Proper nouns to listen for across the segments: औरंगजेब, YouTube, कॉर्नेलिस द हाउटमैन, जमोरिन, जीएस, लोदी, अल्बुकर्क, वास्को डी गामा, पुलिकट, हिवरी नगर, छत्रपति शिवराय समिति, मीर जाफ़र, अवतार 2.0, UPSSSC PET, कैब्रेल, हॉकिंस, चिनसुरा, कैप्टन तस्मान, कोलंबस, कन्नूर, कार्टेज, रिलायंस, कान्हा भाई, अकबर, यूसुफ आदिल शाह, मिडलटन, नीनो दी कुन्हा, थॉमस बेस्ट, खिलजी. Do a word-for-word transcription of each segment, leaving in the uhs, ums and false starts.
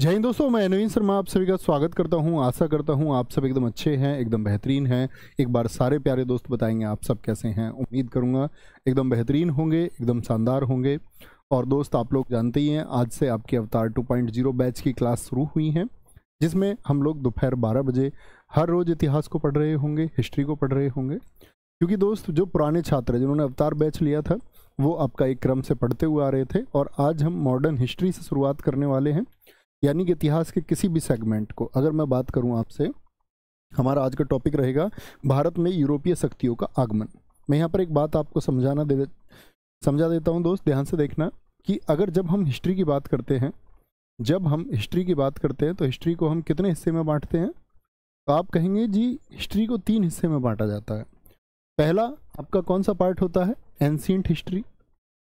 जय हिंद दोस्तों, मैं नवीन सर आप सभी का स्वागत करता हूं। आशा करता हूं आप सब एकदम अच्छे हैं, एकदम बेहतरीन हैं। एक बार सारे प्यारे दोस्त बताएंगे आप सब कैसे हैं। उम्मीद करूंगा एकदम बेहतरीन होंगे, एकदम शानदार होंगे। और दोस्त आप लोग जानते ही हैं, आज से आपकी अवतार टू पॉइंट ज़ीरो बैच की क्लास शुरू हुई है, जिसमें हम लोग दोपहर बारह बजे हर रोज़ इतिहास को पढ़ रहे होंगे, हिस्ट्री को पढ़ रहे होंगे। क्योंकि दोस्त जो पुराने छात्र हैं जिन्होंने अवतार बैच लिया था वो आपका एक क्रम से पढ़ते हुए आ रहे थे, और आज हम मॉडर्न हिस्ट्री से शुरुआत करने वाले हैं, यानी कि इतिहास के किसी भी सेगमेंट को। अगर मैं बात करूं आपसे, हमारा आज का टॉपिक रहेगा भारत में यूरोपीय शक्तियों का आगमन। मैं यहाँ पर एक बात आपको समझाना दे समझा देता हूं दोस्त, ध्यान से देखना कि अगर जब हम हिस्ट्री की बात करते हैं जब हम हिस्ट्री की बात करते हैं तो हिस्ट्री को हम कितने हिस्से में बांटते हैं? तो आप कहेंगे जी हिस्ट्री को तीन हिस्से में बांटा जाता है। पहला आपका कौन सा पार्ट होता है? एंशिएंट हिस्ट्री,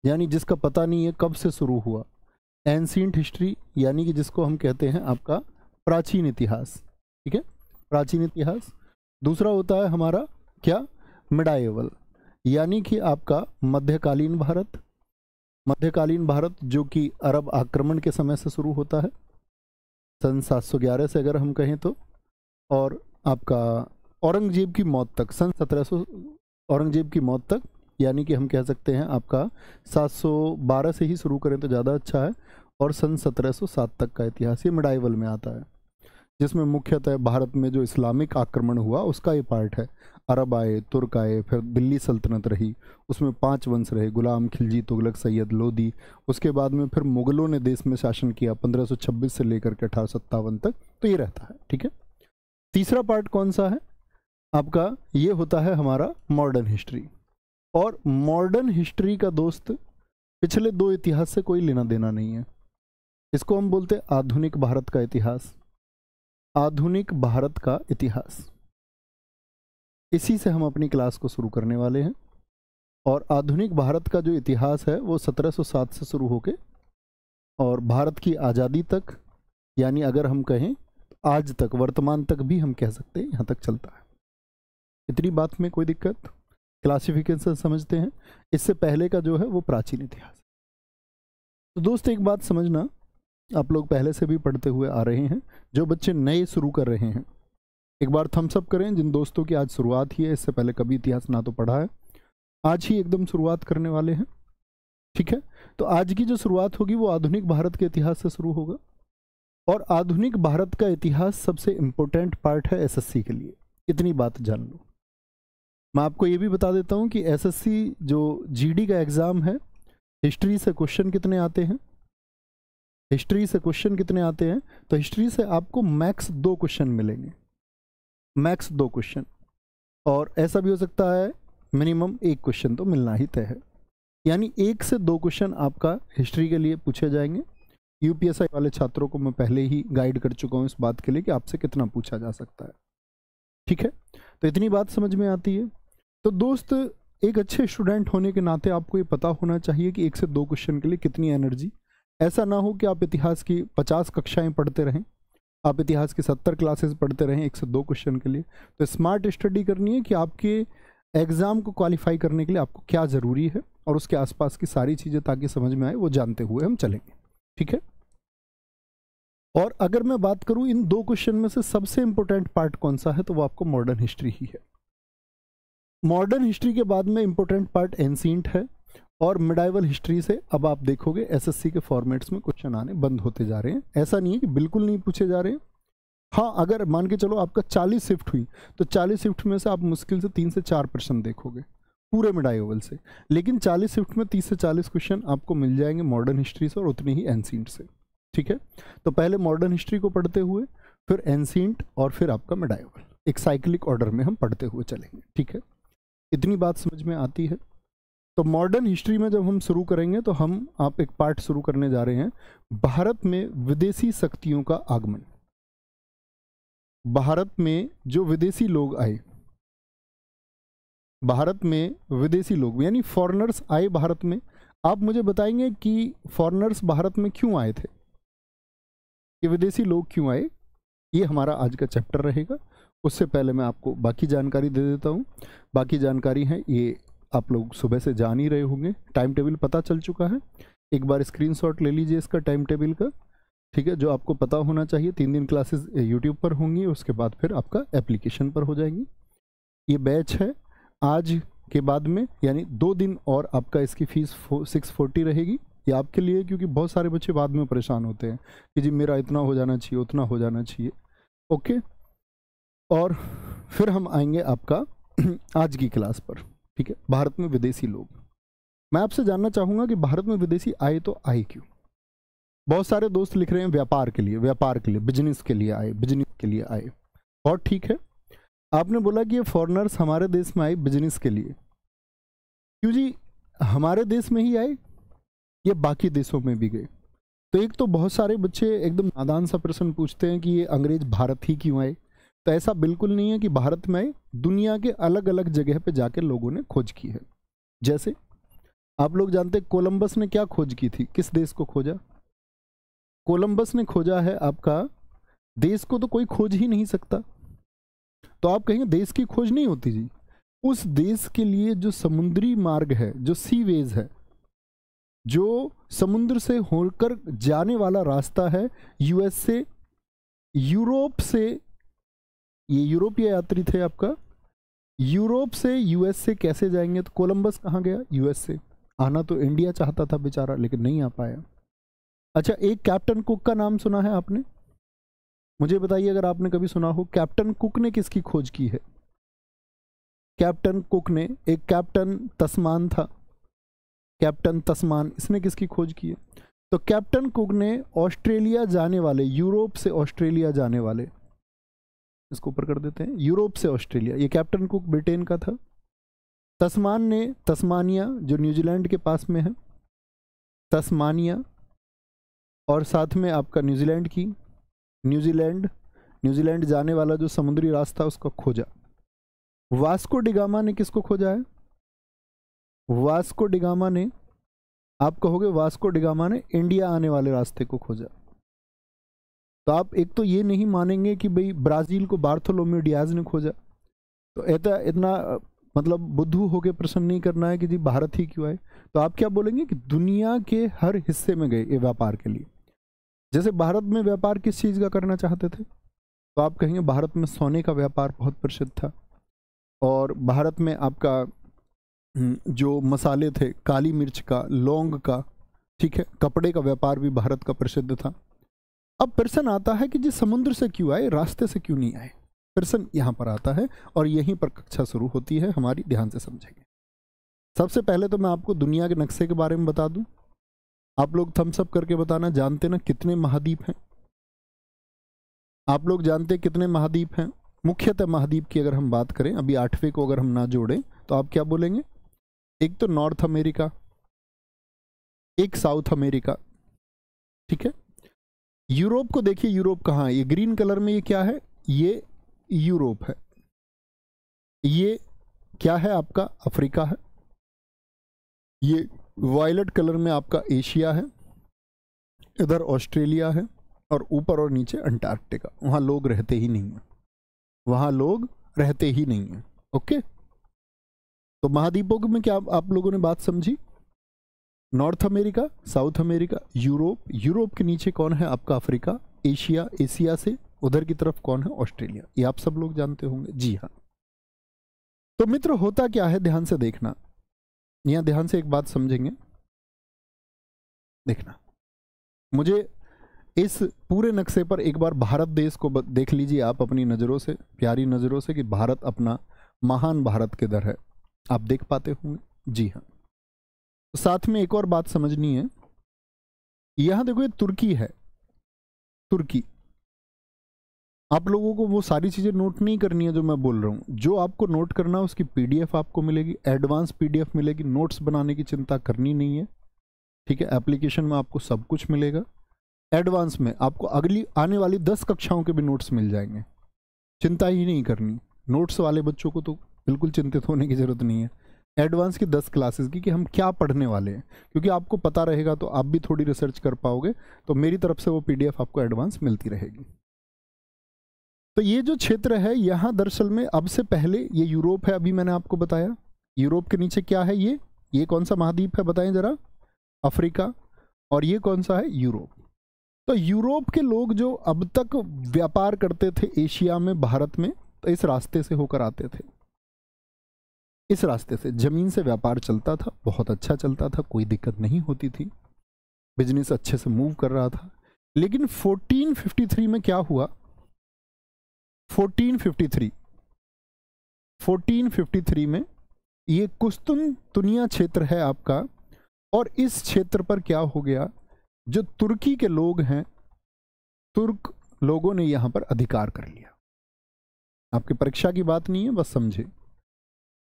यानी जिसका पता नहीं है कब से शुरू हुआ। एंशिएंट हिस्ट्री यानी कि जिसको हम कहते हैं आपका प्राचीन इतिहास, ठीक है, प्राचीन इतिहास। दूसरा होता है हमारा क्या? मिडाइवल, यानी कि आपका मध्यकालीन भारत, मध्यकालीन भारत जो कि अरब आक्रमण के समय से शुरू होता है, सन सात सौ ग्यारह से अगर हम कहें तो, और आपका औरंगजेब की मौत तक, सन सत्रह सौ औरंगजेब की मौत तक, यानी कि हम कह सकते हैं आपका सात सौ बारह से ही शुरू करें तो ज़्यादा अच्छा है, और सन सत्रह सौ सात तक का इतिहास ये मिडाइवल में आता है, जिसमें मुख्यतः भारत में जो इस्लामिक आक्रमण हुआ उसका ये पार्ट है। अरब आए, तुर्क आए, फिर दिल्ली सल्तनत रही, उसमें पांच वंश रहे, गुलाम, खिलजी, तुगलक, सैयद, लोदी। उसके बाद में फिर मुग़लों ने देश में शासन किया पंद्रह सौ छब्बीस से लेकर के अठारह सौ सत्तावन तक, तो ये रहता है, ठीक है। तीसरा पार्ट कौन सा है आपका? ये होता है हमारा मॉडर्न हिस्ट्री। और मॉडर्न हिस्ट्री का दोस्त पिछले दो इतिहास से कोई लेना देना नहीं है। इसको हम बोलते हैं आधुनिक भारत का इतिहास, आधुनिक भारत का इतिहास। इसी से हम अपनी क्लास को शुरू करने वाले हैं। और आधुनिक भारत का जो इतिहास है वो सत्रह सौ सात से शुरू होके और भारत की आज़ादी तक, यानी अगर हम कहें आज तक, वर्तमान तक भी हम कह सकते हैं, यहाँ तक चलता है। इतनी बात में कोई दिक्कत? क्लासिफिकेशन समझते हैं। इससे पहले का जो है वो प्राचीन इतिहास। तो दोस्त एक बात समझना, आप लोग पहले से भी पढ़ते हुए आ रहे हैं, जो बच्चे नए शुरू कर रहे हैं एक बार थम्स अप करें। जिन दोस्तों की आज शुरुआत ही है, इससे पहले कभी इतिहास ना तो पढ़ा है, आज ही एकदम शुरुआत करने वाले हैं, ठीक है। तो आज की जो शुरुआत होगी वो आधुनिक भारत के इतिहास से शुरू होगा। और आधुनिक भारत का इतिहास सबसे इम्पोर्टेंट पार्ट है एसएससी के लिए, इतनी बात जान लो। मैं आपको ये भी बता देता हूँ कि एसएससी जो जीडी का एग्ज़ाम है, हिस्ट्री से क्वेश्चन कितने आते हैं, हिस्ट्री से क्वेश्चन कितने आते हैं तो हिस्ट्री से आपको मैक्स दो क्वेश्चन मिलेंगे, मैक्स दो क्वेश्चन। और ऐसा भी हो सकता है मिनिमम एक क्वेश्चन तो मिलना ही तय है, यानी एक से दो क्वेश्चन आपका हिस्ट्री के लिए पूछे जाएंगे। यूपीएसआई वाले छात्रों को मैं पहले ही गाइड कर चुका हूँ इस बात के लिए कि आपसे कितना पूछा जा सकता है, ठीक है। तो इतनी बात समझ में आती है। तो दोस्त एक अच्छे स्टूडेंट होने के नाते आपको ये पता होना चाहिए कि एक से दो क्वेश्चन के लिए कितनी एनर्जी। ऐसा ना हो कि आप इतिहास की पचास कक्षाएं पढ़ते रहें, आप इतिहास की सत्तर क्लासेस पढ़ते रहें एक से दो क्वेश्चन के लिए। तो स्मार्ट स्टडी करनी है कि आपके एग्ज़ाम को क्वालिफाई करने के लिए आपको क्या ज़रूरी है, और उसके आसपास की सारी चीज़ें ताकि समझ में आए वो जानते हुए हम चलेंगे, ठीक है। और अगर मैं बात करूँ इन दो क्वेश्चन में से सबसे इम्पोर्टेंट पार्ट कौन सा है तो वो आपको मॉडर्न हिस्ट्री ही है। मॉडर्न हिस्ट्री के बाद में इम्पोर्टेंट पार्ट एंशिएंट है, और मिडाइवल हिस्ट्री से अब आप देखोगे एसएससी के फॉर्मेट्स में क्वेश्चन आने बंद होते जा रहे हैं। ऐसा नहीं है कि बिल्कुल नहीं पूछे जा रहे हैं। हाँ, अगर मान के चलो आपका चालीस शिफ्ट हुई तो चालीस शिफ्ट में से आप मुश्किल से तीन से चार प्रश्न देखोगे पूरे मिडाइवल से, लेकिन चालीस शिफ्ट में तीस से चालीस क्वेश्चन आपको मिल जाएंगे मॉडर्न हिस्ट्री से और उतनी ही एंशिएंट से, ठीक है। तो पहले मॉडर्न हिस्ट्री को पढ़ते हुए, फिर एंशिएंट, और फिर आपका मिडाइवल, एक साइक्लिक ऑर्डर में हम पढ़ते हुए चलेंगे, ठीक है। इतनी बात समझ में आती है। तो मॉडर्न हिस्ट्री में जब हम शुरू करेंगे तो हम आप एक पार्ट शुरू करने जा रहे हैं, भारत में विदेशी शक्तियों का आगमन। भारत में जो विदेशी लोग आए, भारत में विदेशी लोग यानी फॉरेनर्स आए भारत में। आप मुझे बताएंगे कि फॉरेनर्स भारत में क्यों आए थे, कि विदेशी लोग क्यों आए, ये हमारा आज का चैप्टर रहेगा। उससे पहले मैं आपको बाकी जानकारी दे देता हूँ। बाकी जानकारी है, ये आप लोग सुबह से जान ही रहे होंगे, टाइम टेबल पता चल चुका है। एक बार स्क्रीनशॉट ले लीजिए इसका, टाइम टेबल का, ठीक है, जो आपको पता होना चाहिए। तीन दिन क्लासेस यूट्यूब पर होंगी, उसके बाद फिर आपका एप्लीकेशन पर हो जाएंगी। ये बैच है आज के बाद में, यानी दो दिन और आपका इसकी फ़ीस सिक्स फोर्टी रहेगी। ये आपके लिए, क्योंकि बहुत सारे बच्चे बाद में परेशान होते हैं कि जी मेरा इतना हो जाना चाहिए, उतना हो जाना चाहिए। ओके, और फिर हम आएंगे आपका आज की क्लास पर। ठीक है, भारत में विदेशी लोग। मैं आपसे जानना चाहूँगा कि भारत में विदेशी आए तो आए क्यों? बहुत सारे दोस्त लिख रहे हैं व्यापार के लिए, व्यापार के लिए, बिजनेस के लिए आए, बिजनेस के लिए आए। और ठीक है, आपने बोला कि ये फॉरेनर्स हमारे देश में आए बिजनेस के लिए। क्यों जी हमारे देश में ही आए ये बाकी देशों में भी गए? तो एक तो बहुत सारे बच्चे एकदम नादान सा प्रश्न पूछते हैं कि ये अंग्रेज भारत ही क्यों आए। तो ऐसा बिल्कुल नहीं है कि भारत में आए, दुनिया के अलग अलग जगह पे जाके लोगों ने खोज की है। जैसे आप लोग जानते हैं कोलंबस ने क्या खोज की थी, किस देश को खोजा? कोलंबस ने खोजा है आपका देश को, तो कोई खोज ही नहीं सकता। तो आप कहेंगे देश की खोज नहीं होती जी। उस देश के लिए जो समुद्री मार्ग है, जो सीवेज है, जो समुद्र से होकर जाने वाला रास्ता है, यूएस से, यूरोप से, ये यूरोपीय यात्री थे आपका, यूरोप से यूएस से कैसे जाएंगे? तो कोलंबस कहाँ गया? यूएस से। आना तो इंडिया चाहता था बेचारा, लेकिन नहीं आ पाया। अच्छा, एक कैप्टन कुक का नाम सुना है आपने? मुझे बताइए अगर आपने कभी सुना हो। कैप्टन कुक ने किसकी खोज की है? कैप्टन कुक ने, एक कैप्टन तस्मान था, कैप्टन तस्मान, इसने किसकी खोज की है? तो कैप्टन कुक ने ऑस्ट्रेलिया जाने वाले, यूरोप से ऑस्ट्रेलिया जाने वाले, इसको ऊपर कर देते हैं, यूरोप से ऑस्ट्रेलिया, ये कैप्टन कुक ब्रिटेन का था। तस्मान ने तस्मानिया, जो न्यूजीलैंड के पास में है, तस्मानिया, और साथ में आपका न्यूजीलैंड की, न्यूजीलैंड, न्यूजीलैंड जाने वाला जो समुद्री रास्ता उसको खोजा। वास्को डी गामा ने किसको खोजा है? वास्को डी गामा ने, आप कहोगे वास्को डी गामा ने इंडिया आने वाले रास्ते को खोजा। तो आप एक तो ये नहीं मानेंगे कि भाई ब्राज़ील को बार्थोलोम्यू डियाज ने खोजा। तो ऐसा इतना मतलब बुद्धू होके प्रश्न नहीं करना है कि जी भारत ही क्यों आए। तो आप क्या बोलेंगे कि दुनिया के हर हिस्से में गए ये व्यापार के लिए। जैसे भारत में व्यापार किस चीज़ का करना चाहते थे? तो आप कहेंगे भारत में सोने का व्यापार बहुत प्रसिद्ध था, और भारत में आपका जो मसाले थे, काली मिर्च का, लौंग का, ठीक है, कपड़े का व्यापार भी भारत का प्रसिद्ध था। अब प्रश्न आता है कि जी समुद्र से क्यों आए, रास्ते से क्यों नहीं आए? प्रश्न यहाँ पर आता है और यहीं पर कक्षा शुरू होती है हमारी, ध्यान से समझेंगे। सबसे पहले तो मैं आपको दुनिया के नक्शे के बारे में बता दूँ। आप लोग थम्स अप करके बताना, जानते ना कितने महाद्वीप हैं? आप लोग जानते कितने महाद्वीप हैं? मुख्यतः महाद्वीप की अगर हम बात करें, अभी आठवें को अगर हम ना जोड़ें, तो आप क्या बोलेंगे? एक तो नॉर्थ अमेरिका, एक साउथ अमेरिका, ठीक है। यूरोप को देखिए, यूरोप कहाँ है? ये ग्रीन कलर में, ये क्या है? ये यूरोप है। ये क्या है आपका? अफ्रीका है। ये वायलेट कलर में आपका एशिया है, इधर ऑस्ट्रेलिया है, और ऊपर और नीचे अंटार्कटिका। वहाँ लोग रहते ही नहीं हैं, वहाँ लोग रहते ही नहीं हैं। ओके, तो महाद्वीपों में क्या आप, आप लोगों ने बात समझी? North America, South America, Europe, Europe के नीचे कौन है आपका? अफ्रीका, एशिया, एशिया से उधर की तरफ कौन है? ऑस्ट्रेलिया। ये आप सब लोग जानते होंगे, जी हाँ। तो मित्र होता क्या है, ध्यान से देखना, यहाँ ध्यान से एक बात समझेंगे, देखना। मुझे इस पूरे नक्शे पर एक बार भारत देश को देख लीजिए आप अपनी नज़रों से, प्यारी नज़रों से, कि भारत अपना महान भारत किधर है, आप देख पाते होंगे, जी हाँ। तो साथ में एक और बात समझनी है, यहाँ देखो ये तुर्की है, तुर्की। आप लोगों को वो सारी चीज़ें नोट नहीं करनी है जो मैं बोल रहा हूँ, जो आपको नोट करना है उसकी पीडीएफ आपको मिलेगी, एडवांस पीडीएफ मिलेगी, नोट्स बनाने की चिंता करनी नहीं है, ठीक है। एप्लीकेशन में आपको सब कुछ मिलेगा, एडवांस में आपको अगली आने वाली दस कक्षाओं के भी नोट्स मिल जाएंगे, चिंता ही नहीं करनी। नोट्स वाले बच्चों को तो बिल्कुल चिंतित होने की ज़रूरत नहीं है, एडवांस की दस क्लासेस की, कि हम क्या पढ़ने वाले हैं, क्योंकि आपको पता रहेगा तो आप भी थोड़ी रिसर्च कर पाओगे। तो मेरी तरफ से वो पीडीएफ आपको एडवांस मिलती रहेगी। तो ये जो क्षेत्र है यहाँ दरअसल में अब से पहले ये यूरोप है, अभी मैंने आपको बताया। यूरोप के नीचे क्या है? ये ये कौन सा महाद्वीप है बताएं ज़रा? अफ्रीका। और ये कौन सा है? यूरोप। तो यूरोप के लोग जो अब तक व्यापार करते थे एशिया में, भारत में, तो इस रास्ते से होकर आते थे। इस रास्ते से ज़मीन से व्यापार चलता था, बहुत अच्छा चलता था, कोई दिक्कत नहीं होती थी, बिजनेस अच्छे से मूव कर रहा था। लेकिन चौदह सौ तिरेपन में क्या हुआ, चौदह सौ तिरेपन में ये कुस्तुनतुनिया क्षेत्र है आपका, और इस क्षेत्र पर क्या हो गया, जो तुर्की के लोग हैं, तुर्क लोगों ने यहाँ पर अधिकार कर लिया। आपकी परीक्षा की बात नहीं है, बस समझे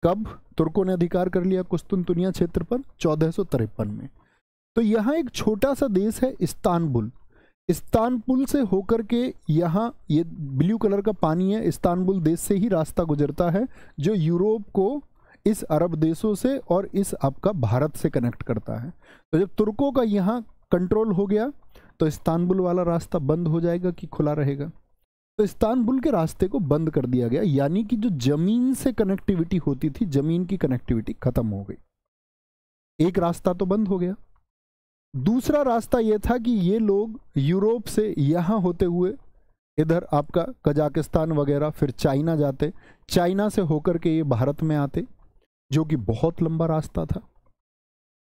कब तुर्कों ने अधिकार कर लिया कुस्तुनतुनिया क्षेत्र पर, चौदह सौ तिरपन में। तो यहाँ एक छोटा सा देश है इस्तानबुल, इस्तानबुल से होकर के यहाँ ये ब्लू कलर का पानी है, इस्तानबुल देश से ही रास्ता गुजरता है जो यूरोप को इस अरब देशों से और इस आपका भारत से कनेक्ट करता है। तो जब तुर्कों का यहाँ कंट्रोल हो गया तो इस्तानबुल वाला रास्ता बंद हो जाएगा कि खुला रहेगा, तो इस्तानबुल के रास्ते को बंद कर दिया गया, यानी कि जो ज़मीन से कनेक्टिविटी होती थी, ज़मीन की कनेक्टिविटी ख़त्म हो गई। एक रास्ता तो बंद हो गया। दूसरा रास्ता ये था कि ये लोग यूरोप से यहाँ होते हुए इधर आपका कजाकिस्तान वगैरह, फिर चाइना जाते, चाइना से होकर के ये भारत में आते, जो कि बहुत लंबा रास्ता था,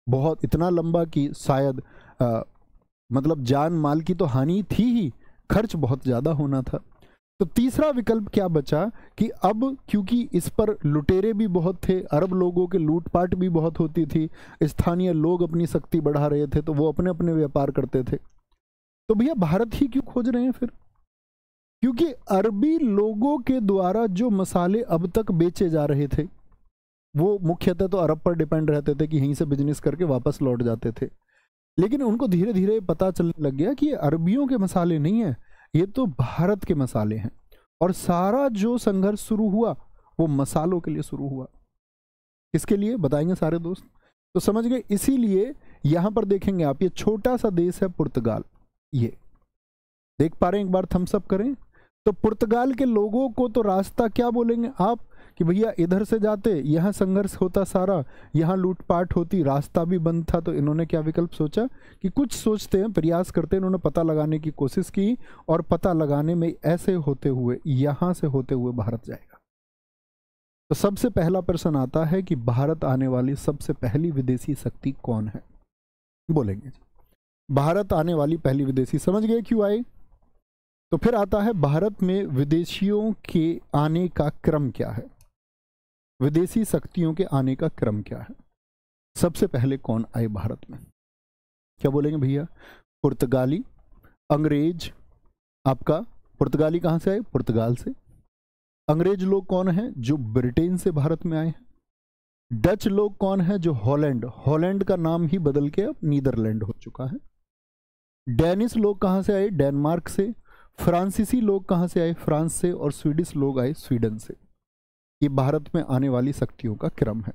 बहुत इतना लंबा कि शायद आ, मतलब जान माल की तो हानि थी ही, खर्च बहुत ज़्यादा होना था। तो तीसरा विकल्प क्या बचा कि अब क्योंकि इस पर लुटेरे भी बहुत थे, अरब लोगों के लूटपाट भी बहुत होती थी, स्थानीय लोग अपनी शक्ति बढ़ा रहे थे, तो वो अपने अपने व्यापार करते थे। तो भैया भारत ही क्यों खोज रहे हैं फिर, क्योंकि अरबी लोगों के द्वारा जो मसाले अब तक बेचे जा रहे थे वो मुख्यतः तो अरब पर डिपेंड रहते थे कि यहीं से बिजनेस करके वापस लौट जाते थे। लेकिन उनको धीरे धीरे पता चलने लग गया कि ये अरबियों के मसाले नहीं हैं, ये तो भारत के मसाले हैं। और सारा जो संघर्ष शुरू हुआ वो मसालों के लिए शुरू हुआ। किसके लिए बताएंगे सारे दोस्त, तो समझ गए। इसीलिए यहाँ पर देखेंगे आप, ये छोटा सा देश है पुर्तगाल, ये देख पा रहे हैं, एक बार थम्स अप करें। तो पुर्तगाल के लोगों को तो रास्ता क्या बोलेंगे आप कि भैया इधर से जाते, यहाँ संघर्ष होता सारा, यहाँ लूटपाट होती, रास्ता भी बंद था। तो इन्होंने क्या विकल्प सोचा कि कुछ सोचते हैं, प्रयास करते हैं, इन्होंने पता लगाने की कोशिश की, और पता लगाने में ऐसे होते हुए यहाँ से होते हुए भारत जाएगा। तो सबसे पहला प्रश्न आता है कि भारत आने वाली सबसे पहली विदेशी शक्ति कौन है, बोलेंगे भारत आने वाली पहली विदेशी। समझ गए क्यों आए। तो फिर आता है भारत में विदेशियों के आने का क्रम क्या है, विदेशी शक्तियों के आने का क्रम क्या है, सबसे पहले कौन आए भारत में, क्या बोलेंगे भैया, पुर्तगाली, अंग्रेज। आपका पुर्तगाली कहाँ से आए, पुर्तगाल से। अंग्रेज लोग कौन हैं, जो ब्रिटेन से भारत में आए हैं। डच लोग कौन हैं, जो हॉलैंड, हॉलैंड का नाम ही बदल के अब नीदरलैंड हो चुका है। डेनिश लोग कहाँ से आए, डेनमार्क से। फ्रांसीसी लोग कहाँ से आए, फ्रांस से। और स्वीडिश लोग आए स्वीडन से। ये भारत में आने वाली शक्तियों का क्रम है।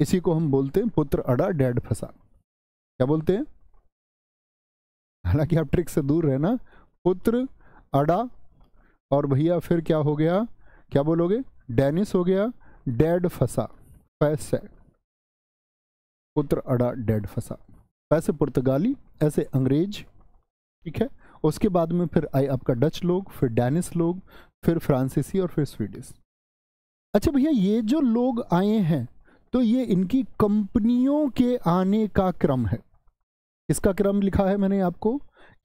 इसी को हम बोलते हैं पुत्र अड़ा डैड फंसा, क्या बोलते हैं, हालांकि आप ट्रिक से दूर रहना, पुत्र अड़ा, और भैया फिर क्या हो गया, क्या बोलोगे, डेनिस हो गया, डैड फंसा, पैसे, पुत्र अड़ा डैड फंसा, पैसे पुर्तगाली, ऐसे अंग्रेज, ठीक है। उसके बाद में फिर आए आपका डच लोग, फिर डेनिस लोग, फिर फ्रांसीसी और फिर स्वीडिश। अच्छा भैया ये जो लोग आए हैं तो ये इनकी कंपनियों के आने का क्रम है। इसका क्रम लिखा है मैंने आपको,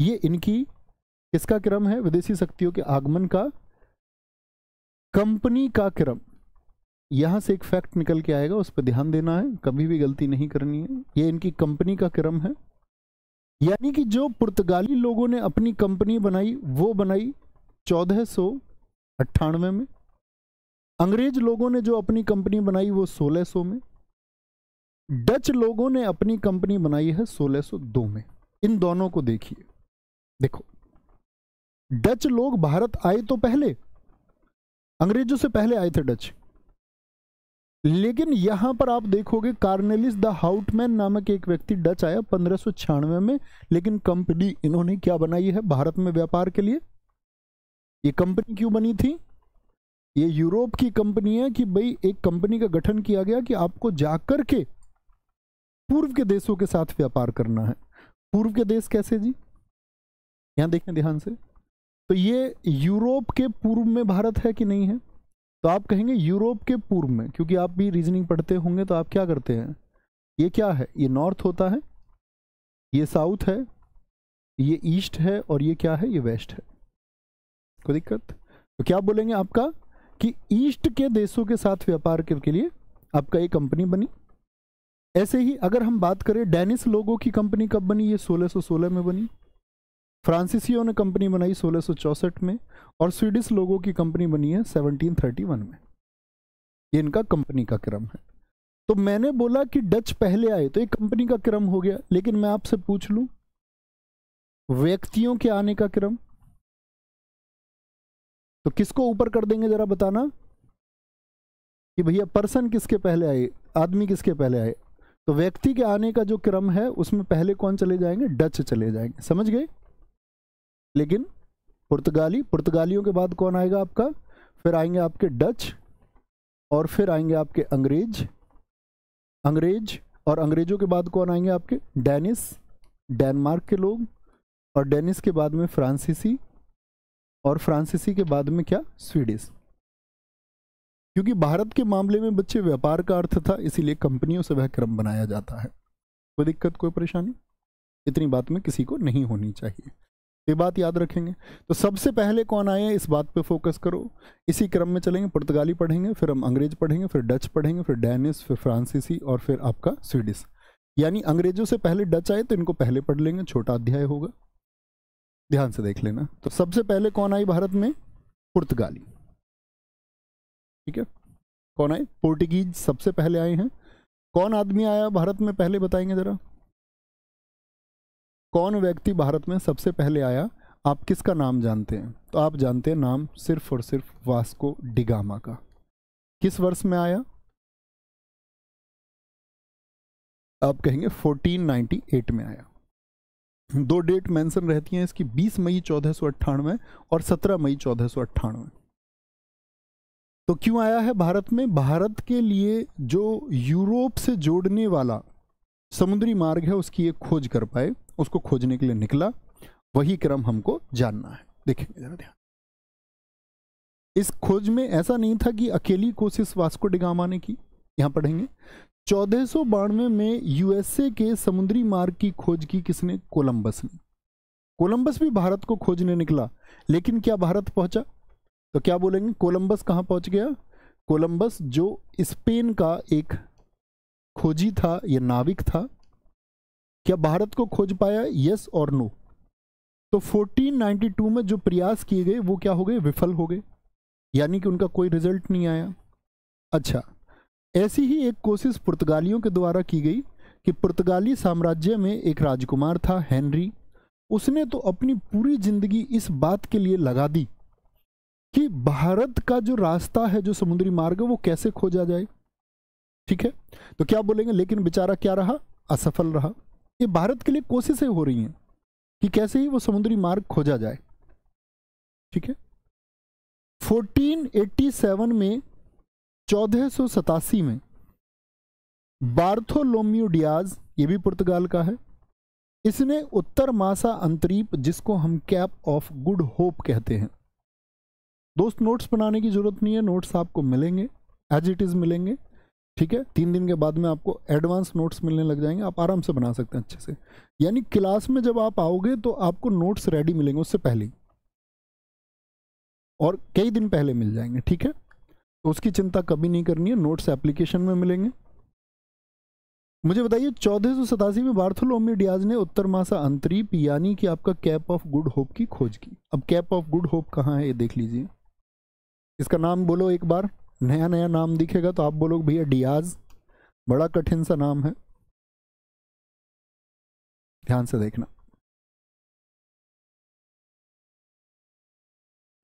ये इनकी इसका क्रम है विदेशी शक्तियों के आगमन का, कंपनी का क्रम। यहाँ से एक फैक्ट निकल के आएगा, उस पर ध्यान देना है, कभी भी गलती नहीं करनी है। ये इनकी कंपनी का क्रम है, यानी कि जो पुर्तगाली लोगों ने अपनी कंपनी बनाई वो बनाई चौदह सौ अट्ठानवे में, अंग्रेज लोगों ने जो अपनी कंपनी बनाई वो सोलह सौ में, डच लोगों ने अपनी कंपनी बनाई है सोलह सौ दो में। इन दोनों को देखिए, देखो डच लोग भारत आए तो पहले, अंग्रेजों से पहले आए थे डच। लेकिन यहां पर आप देखोगे कॉर्नेलिस द हाउटमैन नामक एक व्यक्ति डच आया पंद्रह सौ छियानवे में, लेकिन कंपनी इन्होंने क्या बनाई है भारत में व्यापार के लिए। ये कंपनी क्यों बनी थी, ये यूरोप की कंपनी है कि भाई एक कंपनी का गठन किया गया कि आपको जाकर के पूर्व के देशों के साथ व्यापार करना है। पूर्व के देश कैसे जी, यहाँ देखें ध्यान से, तो ये यूरोप के पूर्व में भारत है कि नहीं है, तो आप कहेंगे यूरोप के पूर्व में, क्योंकि आप भी रीजनिंग पढ़ते होंगे। तो आप क्या करते हैं, ये क्या है, ये नॉर्थ होता है, ये साउथ है, ये ईस्ट है, और ये क्या है, ये वेस्ट है। कोई दिक्कत? तो क्या बोलेंगे आपका कि ईस्ट के देशों के साथ व्यापार के लिए आपका ये कंपनी बनी। ऐसे ही अगर हम बात करें डेनिश लोगों की कंपनी कब बनी, ये सोलह सौ सोलह में बनी। फ्रांसीसियों ने कंपनी बनाई सोलह सौ चौंसठ में, और स्वीडिश लोगों की कंपनी बनी है सत्रह सौ इकतीस में। ये इनका कंपनी का क्रम है। तो मैंने बोला कि डच पहले आए, तो ये कंपनी का क्रम हो गया। लेकिन मैं आपसे पूछ लूं व्यक्तियों के आने का क्रम, तो किसको ऊपर कर देंगे जरा बताना कि भैया पर्सन किसके पहले आए, आदमी किसके पहले आए। तो व्यक्ति के आने का जो क्रम है उसमें पहले कौन चले जाएंगे, डच चले जाएंगे। समझ गए? लेकिन पुर्तगाली, पुर्तगालियों के बाद कौन आएगा आपका, फिर आएंगे आपके डच, और फिर आएंगे आपके अंग्रेज, अंग्रेज, और अंग्रेजों के बाद कौन आएंगे आपके डेनिश, डेनमार्क के लोग, और डेनिश के बाद में फ्रांसीसी, और फ्रांसीसी के बाद में क्या, स्वीडिश। क्योंकि भारत के मामले में बच्चे व्यापार का अर्थ था, इसीलिए कंपनियों से वह क्रम बनाया जाता है। कोई दिक्कत, कोई परेशानी इतनी बात में किसी को नहीं होनी चाहिए, ये बात याद रखेंगे। तो सबसे पहले कौन आए, इस बात पे फोकस करो। इसी क्रम में चलेंगे, पुर्तगाली पढ़ेंगे, फिर हम अंग्रेज पढ़ेंगे, फिर डच पढ़ेंगे, फिर डेनिश, फिर फ्रांसीसी, और फिर आपका स्वीडिश। यानी अंग्रेजों से पहले डच आए, तो इनको पहले पढ़ लेंगे, छोटा अध्याय होगा, ध्यान से देख लेना। तो सबसे पहले कौन आई भारत में, पुर्तगाली। ठीक है, कौन आए, पोर्टुगीज सबसे पहले आए हैं। कौन आदमी आया भारत में पहले बताएंगे जरा, कौन व्यक्ति भारत में सबसे पहले आया, आप किसका नाम जानते हैं? तो आप जानते हैं नाम सिर्फ और सिर्फ वास्को डी गामा का। किस वर्ष में आया? आप कहेंगे चौदह सौ अट्ठानवे में आया। दो डेट मेंशन रहती हैं इसकी, बीस मई चौदह सौ अट्ठानवे और सत्रह मई चौदह सौ अट्ठानवे। तो क्यों आया है भारत में? भारत के लिए जो यूरोप से जोड़ने वाला समुद्री मार्ग है उसकी ये खोज कर पाए, उसको खोजने के लिए निकला। वही क्रम हमको जानना है, देखेंगे जरा ध्यान। इस खोज में ऐसा नहीं था कि अकेली कोशिश वास्को डी गामा ने की, यहाँ पढ़ेंगे। चौदह सौ बानवे में यूएसए के समुद्री मार्ग की खोज की किसने? कोलंबस ने। कोलंबस भी भारत को खोजने निकला, लेकिन क्या भारत पहुंचा? तो क्या बोलेंगे, कोलंबस कहाँ पहुंच गया? कोलंबस जो स्पेन का एक खोजी था या नाविक था, क्या भारत को खोज पाया? यस और नो। तो चौदह सौ बानवे में जो प्रयास किए गए वो क्या हो गए, विफल हो गए, यानी कि उनका कोई रिजल्ट नहीं आया। अच्छा, ऐसी ही एक कोशिश पुर्तगालियों के द्वारा की गई कि पुर्तगाली साम्राज्य में एक राजकुमार था हेनरी, उसने तो अपनी पूरी जिंदगी इस बात के लिए लगा दी कि भारत का जो रास्ता है, जो समुद्री मार्ग है, वो कैसे खोजा जाए। ठीक है, तो क्या बोलेंगे, लेकिन बेचारा क्या रहा, असफल रहा। ये भारत के लिए कोशिशें हो रही हैं कि कैसे ही वो समुद्री मार्ग खोजा जाए। ठीक है, चौदह सौ सत्तासी में चौदह सौ सतासी में बार्थोलोम्यू डियाज, ये भी पुर्तगाल का है, इसने उत्तर मासा अंतरीप, जिसको हम कैप ऑफ गुड होप कहते हैं। दोस्त नोट्स बनाने की जरूरत नहीं है, नोट्स आपको मिलेंगे, एज इट इज मिलेंगे। ठीक है, तीन दिन के बाद में आपको एडवांस नोट्स मिलने लग जाएंगे, आप आराम से बना सकते हैं अच्छे से। यानी क्लास में जब आप आओगे तो आपको नोट्स रेडी मिलेंगे उससे पहले, और कई दिन पहले मिल जाएंगे। ठीक है, तो उसकी चिंता कभी नहीं करनी है, नोट्स एप्लीकेशन में मिलेंगे। मुझे बताइए, चौदह सौ सतासी में बार्थोलोम्यू डियाज ने उत्तर मासा अंतरीप यानी कि आपका कैप ऑफ गुड होप की खोज की। अब कैप ऑफ गुड होप कहाँ है, ये देख लीजिए। इसका नाम बोलो एक बार, नया नया नाम दिखेगा तो आप बोलोगे भैया डियाज, बड़ा कठिन सा नाम है, ध्यान से देखना।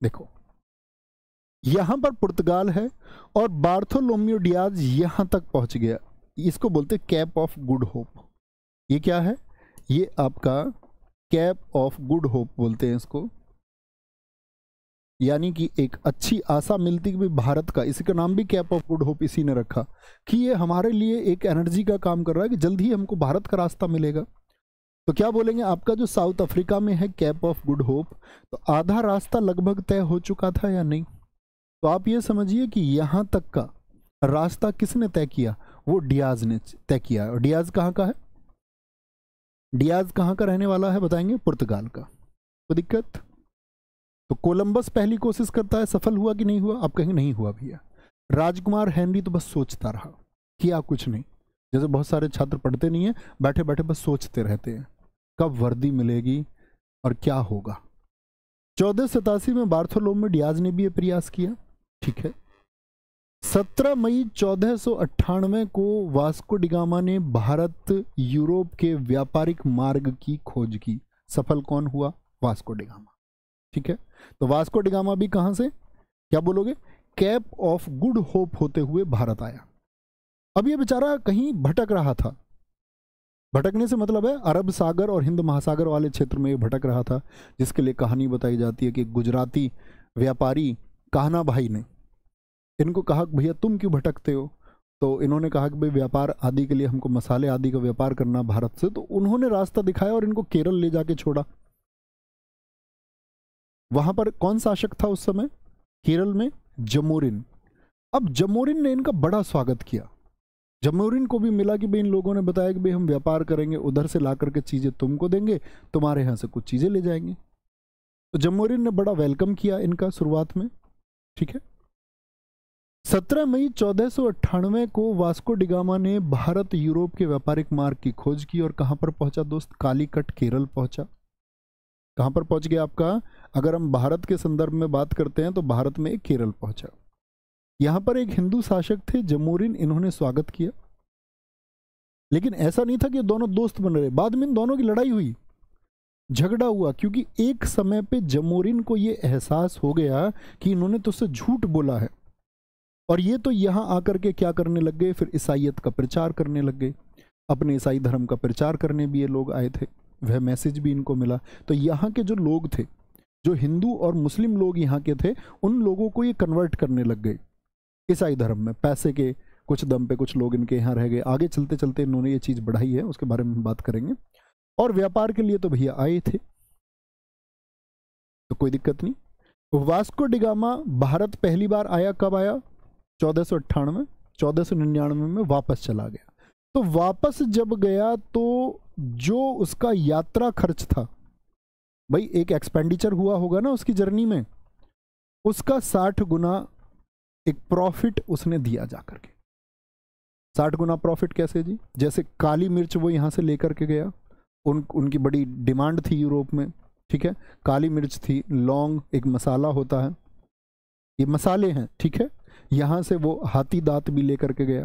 देखो यहां पर पुर्तगाल है और बार्थोलोम्यू डियाज यहां तक पहुंच गया, इसको बोलते कैप ऑफ गुड होप। ये क्या है, ये आपका कैप ऑफ गुड होप बोलते हैं इसको, यानी कि एक अच्छी आशा मिलती कि भारत का, इसी का नाम भी कैप ऑफ गुड होप इसी ने रखा कि ये हमारे लिए एक एनर्जी का काम कर रहा है कि जल्द ही हमको भारत का रास्ता मिलेगा। तो क्या बोलेंगे आपका जो साउथ अफ्रीका में है कैप ऑफ गुड होप, तो आधा रास्ता लगभग तय हो चुका था या नहीं? तो आप ये समझिए कि यहाँ तक का रास्ता किसने तय किया, वो डियाज ने तय किया। और डियाज कहाँ का है, डियाज कहाँ का रहने वाला है बताएंगे, पुर्तगाल का। तो दिक्कत तो कोलंबस पहली कोशिश करता है, सफल हुआ कि नहीं हुआ? आप कहेंगे नहीं हुआ भैया। राजकुमार हेनरी तो बस सोचता रहा, किया कुछ नहीं। जैसे बहुत सारे छात्र पढ़ते नहीं हैं, बैठे बैठे बस सोचते रहते हैं कब वर्दी मिलेगी और क्या होगा। चौदह सतासी में बार्थोलोम्यू डियाज ने भी ये प्रयास किया, ठीक है। सत्रह मई चौदह सौ अट्ठानवे को वास्को डी गामा ने भारत यूरोप के व्यापारिक मार्ग की खोज की। सफल कौन हुआ? वास्को डी गामा, ठीक है। तो वास्को डी गामा भी कहां से, क्या बोलोगे, कैप ऑफ गुड होप होते हुए भारत आया। अब ये बेचारा कहीं भटक रहा था, भटकने से मतलब है अरब सागर और हिंद महासागर वाले क्षेत्र में भटक रहा था, जिसके लिए कहानी बताई जाती है कि गुजराती व्यापारी कान्हा भाई ने इनको कहा भैया तुम क्यों भटकते हो, तो इन्होंने कहा कि भाई व्यापार आदि के लिए हमको मसाले आदि का व्यापार करना भारत से, तो उन्होंने रास्ता दिखाया और इनको केरल ले जाके छोड़ा। वहां पर कौन शासक था उस समय केरल में? जमोरिन। अब जमोरिन ने इनका बड़ा स्वागत किया, जमोरिन को भी मिला कि भाई इन लोगों ने बताया कि भाई हम व्यापार करेंगे, उधर से ला करके चीज़ें तुमको देंगे, तुम्हारे यहाँ से कुछ चीज़ें ले जाएंगे। तो जमोरिन ने बड़ा वेलकम किया इनका शुरुआत में, ठीक है। सत्रह मई चौदह सौ अट्ठानवे को वास्को डी गामा ने भारत यूरोप के व्यापारिक मार्ग की खोज की और कहाँ पर पहुँचा दोस्त? कालीकट केरल पहुँचा। कहाँ पर पहुँच गया आपका, अगर हम भारत के संदर्भ में बात करते हैं तो भारत में केरल पहुँचा। यहाँ पर एक हिंदू शासक थे जमोरिन, इन्होंने स्वागत किया, लेकिन ऐसा नहीं था कि दोनों दोस्त बन रहे। बाद में इन दोनों की लड़ाई हुई, झगड़ा हुआ, क्योंकि एक समय पे जमोरिन को ये एहसास हो गया कि इन्होंने तो उससे झूठ बोला है, और ये तो यहाँ आकर के क्या करने लग गए, फिर ईसाइयत का प्रचार करने लग गए। अपने ईसाई धर्म का प्रचार करने भी ये लोग आए थे, वह मैसेज भी इनको मिला। तो यहाँ के जो लोग थे, जो हिंदू और मुस्लिम लोग यहाँ के थे, उन लोगों को ये कन्वर्ट करने लग गए ईसाई धर्म में। पैसे के कुछ दम पे कुछ लोग इनके यहाँ रह गए, आगे चलते चलते इन्होंने ये चीज़ बढ़ाई है, उसके बारे में बात करेंगे। और व्यापार के लिए तो भैया आए थे, तो कोई दिक्कत नहीं। वास्को डी गामा भारत पहली बार आया, कब आया? चौदह सौ अट्ठानवे चौदह सौ निन्यानवे में वापस चला गया। तो वापस जब गया तो जो उसका यात्रा खर्च था, भाई एक एक्सपेंडिचर हुआ होगा ना उसकी जर्नी में, उसका साठ गुना एक प्रॉफिट उसने दिया जा करके। साठ गुना प्रॉफिट कैसे जी? जैसे काली मिर्च वो यहाँ से लेकर के गया, उन उनकी बड़ी डिमांड थी यूरोप में, ठीक है। काली मिर्च थी, लौंग एक मसाला होता है, ये मसाले हैं, ठीक है। यहाँ से वो हाथी दांत भी लेकर के गया,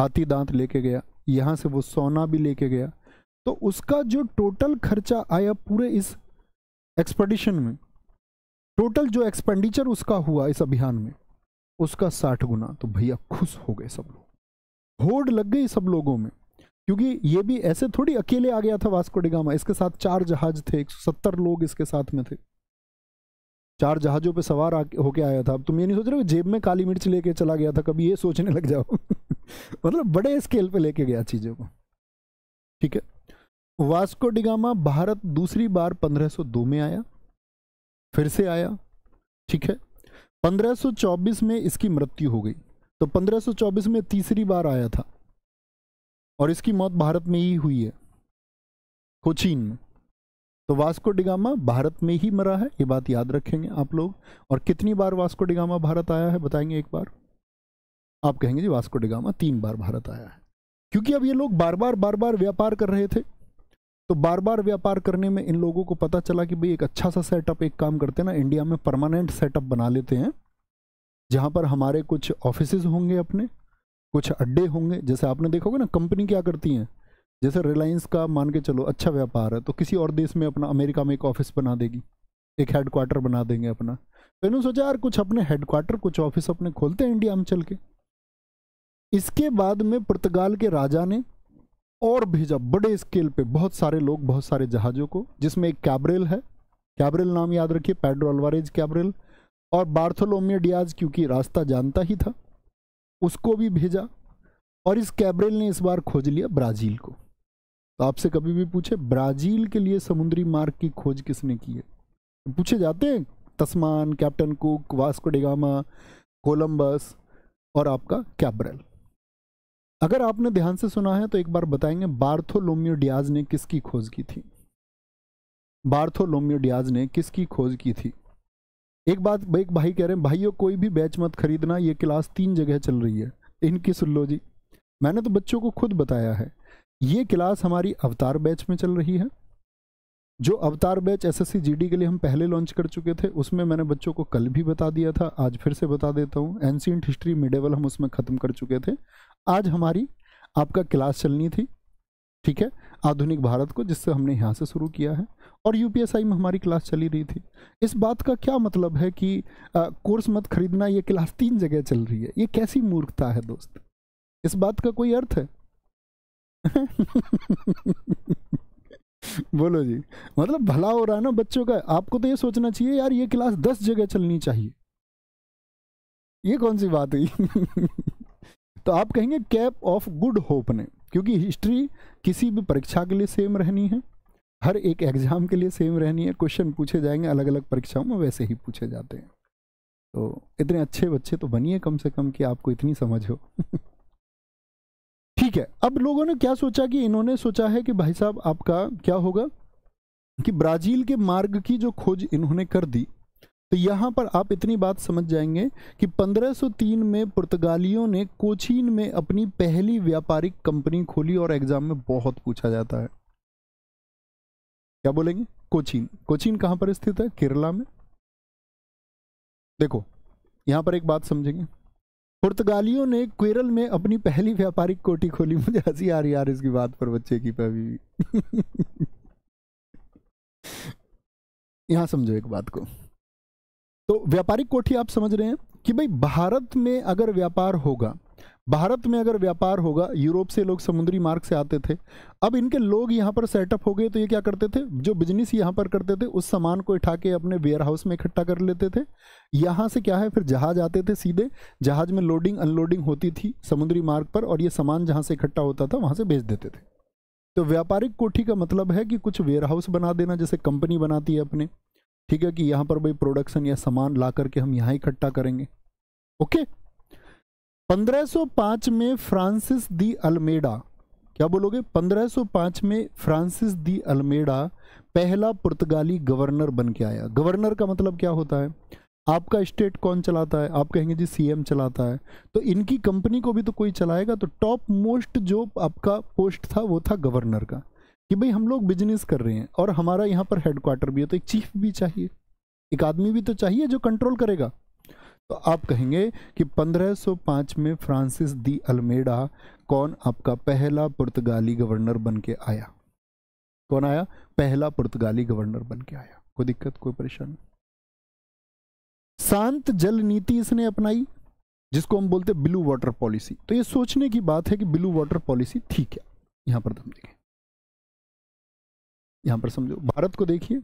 हाथी दांत लेके गया। यहाँ से वो सोना भी लेके गया। तो उसका जो टोटल खर्चा आया पूरे इस एक्सपेडिशन में, टोटल जो एक्सपेंडिचर उसका हुआ इस अभियान में, उसका साठ गुना। तो भैया खुश हो गए सब लोग, होड़ लग गई सब लोगों में, क्योंकि ये भी ऐसे थोड़ी अकेले आ गया था वास्को डी गामा। इसके साथ चार जहाज थे, एक सौ सत्तर लोग इसके साथ में थे, चार जहाज़ों पे सवार होके आया था। अब तुम ये नहीं सोच रहे हो जेब में काली मिर्च लेके चला गया था, कभी ये सोचने लग जाओ मतलब बड़े स्केल पे लेके गया चीज़ों को, ठीक है। वास्को डी गामा भारत दूसरी बार पंद्रह सौ दो में आया, फिर से आया, ठीक है। पंद्रह सौ चौबीस में इसकी मृत्यु हो गई, तो पंद्रह सौ चौबीस में तीसरी बार आया था, और इसकी मौत भारत में ही हुई है, कोचीन में। तो वास्को डी गामा भारत में ही मरा है, ये बात याद रखेंगे आप लोग। और कितनी बार वास्को डी गामा भारत आया है बताएंगे एक बार। आप कहेंगे जी वास्को डी गामा तीन बार भारत आया है, क्योंकि अब ये लोग बार बार बार बार व्यापार कर रहे थे। तो बार बार व्यापार करने में इन लोगों को पता चला कि भाई एक अच्छा सा सेटअप, एक काम करते हैं ना, इंडिया में परमानेंट सेटअप बना लेते हैं, जहाँ पर हमारे कुछ ऑफिसेज होंगे, अपने कुछ अड्डे होंगे। जैसे आपने देखोगे ना कंपनी क्या करती हैं, जैसे रिलायंस का मान के चलो अच्छा व्यापार है, तो किसी और देश में अपना, अमेरिका में एक ऑफिस बना देगी, एक हेडक्वार्टर बना देंगे अपना। तो इन्होंने सोचा यार कुछ अपने हेडक्वार्टर, कुछ ऑफिस अपने खोलते हैं इंडिया में चल के। इसके बाद में पुर्तगाल के राजा ने और भेजा बड़े स्केल पे बहुत सारे लोग, बहुत सारे जहाज़ों को, जिसमें एक कैब्रेल है, कैब्रेल नाम याद रखिए, पेड्रो अल्वारेज़ कैब्राल। और बार्थोलोम्यू डियाज क्योंकि रास्ता जानता ही था, उसको भी भेजा। और इस कैब्रेल ने इस बार खोज लिया ब्राज़ील को। तो आपसे कभी भी पूछे ब्राज़ील के लिए समुद्री मार्ग की खोज किसने की है? पूछे जाते हैं Tasman, captain Cook, वास्को डी गामा, कोलंबस और आपका कैब्राल। अगर आपने ध्यान से सुना है तो एक बार बताएंगे बार्थोलोम्यू डियाज ने किसकी खोज की थी? बार्थोलोम्यू डियाज ने किसकी खोज की थी? एक बात एक भाई कह रहे हैं, भाइयों कोई भी बैच मत खरीदना, ये क्लास तीन जगह चल रही है, इनकी सुन लो जी। मैंने तो बच्चों को खुद बताया है, ये क्लास हमारी अवतार बैच में चल रही है। जो अवतार बैच एसएससी जीडी के लिए हम पहले लॉन्च कर चुके थे, उसमें मैंने बच्चों को कल भी बता दिया था, आज फिर से बता देता हूँ। एंशिएंट हिस्ट्री मिडेवल हम उसमें ख़त्म कर चुके थे, आज हमारी आपका क्लास चलनी थी, ठीक है, आधुनिक भारत को, जिससे हमने यहाँ से शुरू किया है। और यूपीएसआई में हमारी क्लास चली रही थी। इस बात का क्या मतलब है कि आ, कोर्स मत खरीदना, ये क्लास तीन जगह चल रही है? ये कैसी मूर्खता है दोस्त, इस बात का कोई अर्थ है? बोलो जी, मतलब भला हो रहा है ना बच्चों का। आपको तो ये सोचना चाहिए यार ये क्लास दस जगह चलनी चाहिए, ये कौन सी बात हुई? तो आप कहेंगे कैप ऑफ गुड होप ने, क्योंकि हिस्ट्री किसी भी परीक्षा के लिए सेम रहनी है, हर एक एग्जाम के लिए सेम रहनी है, क्वेश्चन पूछे जाएंगे अलग अलग परीक्षाओं में, वैसे ही पूछे जाते हैं। तो इतने अच्छे बच्चे तो बनिए कम से कम कि आपको इतनी समझ हो। ठीक है, अब लोगों ने क्या सोचा कि इन्होंने सोचा है कि भाई साहब आपका क्या होगा कि ब्राज़ील के मार्ग की जो खोज इन्होंने कर दी, तो यहाँ पर आप इतनी बात समझ जाएंगे कि पंद्रह सौ तीन में पुर्तगालियों ने कोचीन में अपनी पहली व्यापारिक कंपनी खोली और एग्जाम में बहुत पूछा जाता है। क्या बोलेंगे? कोचीन। कोचीन कहाँ पर स्थित है? केरला में। देखो यहाँ पर एक बात समझेंगे, पुर्तगालियों ने केरल में अपनी पहली व्यापारिक कोठी खोली। मुझे हंसी आ रही यार इसकी बात पर, बच्चे की पवी। यहाँ समझो एक बात को, तो व्यापारिक कोठी आप समझ रहे हैं कि भाई भारत में अगर व्यापार होगा, भारत में अगर व्यापार होगा, यूरोप से लोग समुद्री मार्ग से आते थे, अब इनके लोग यहाँ पर सेटअप हो गए, तो ये क्या करते थे, जो बिजनेस यहाँ पर करते थे उस सामान को उठा के अपने वेयर हाउस में इकट्ठा कर लेते थे। यहाँ से क्या है, फिर जहाज आते थे, सीधे जहाज में लोडिंग अनलोडिंग होती थी समुद्री मार्ग पर, और ये सामान जहाँ से इकट्ठा होता था वहाँ से बेच देते थे। तो व्यापारिक कोठी का मतलब है कि कुछ वेयर हाउस बना देना, जैसे कंपनी बनाती है अपने, ठीक है, कि यहाँ पर भाई प्रोडक्शन या सामान ला करके हम यहाँ इकट्ठा करेंगे। ओके, पंद्रह सौ पाँच में फ्रांसिस डी अल्मेडा, क्या बोलोगे, पंद्रह सौ पाँच में फ्रांसिस डी अल्मेडा पहला पुर्तगाली गवर्नर बन के आया। गवर्नर का मतलब क्या होता है, आपका स्टेट कौन चलाता है? आप कहेंगे जी सीएम चलाता है, तो इनकी कंपनी को भी तो कोई चलाएगा, तो टॉप मोस्ट जो आपका पोस्ट था वो था गवर्नर का, कि भाई हम लोग बिजनेस कर रहे हैं और हमारा यहाँ पर हेडक्वार्टर भी है, तो एक चीफ भी चाहिए, एक आदमी भी तो चाहिए जो कंट्रोल करेगा। तो आप कहेंगे कि पंद्रह सौ पाँच में फ्रांसिस डी अल्मेडा कौन आपका पहला पुर्तगाली गवर्नर बन के आया। कौन आया? पहला पुर्तगाली गवर्नर बन के आया। कोई दिक्कत, कोई परेशानी? शांत जल नीति इसने अपनाई, जिसको हम बोलते हैं ब्लू वाटर पॉलिसी। तो ये सोचने की बात है कि ब्लू वाटर पॉलिसी थी क्या। यहाँ पर समझेंगे, यहाँ पर समझो भारत को देखिए,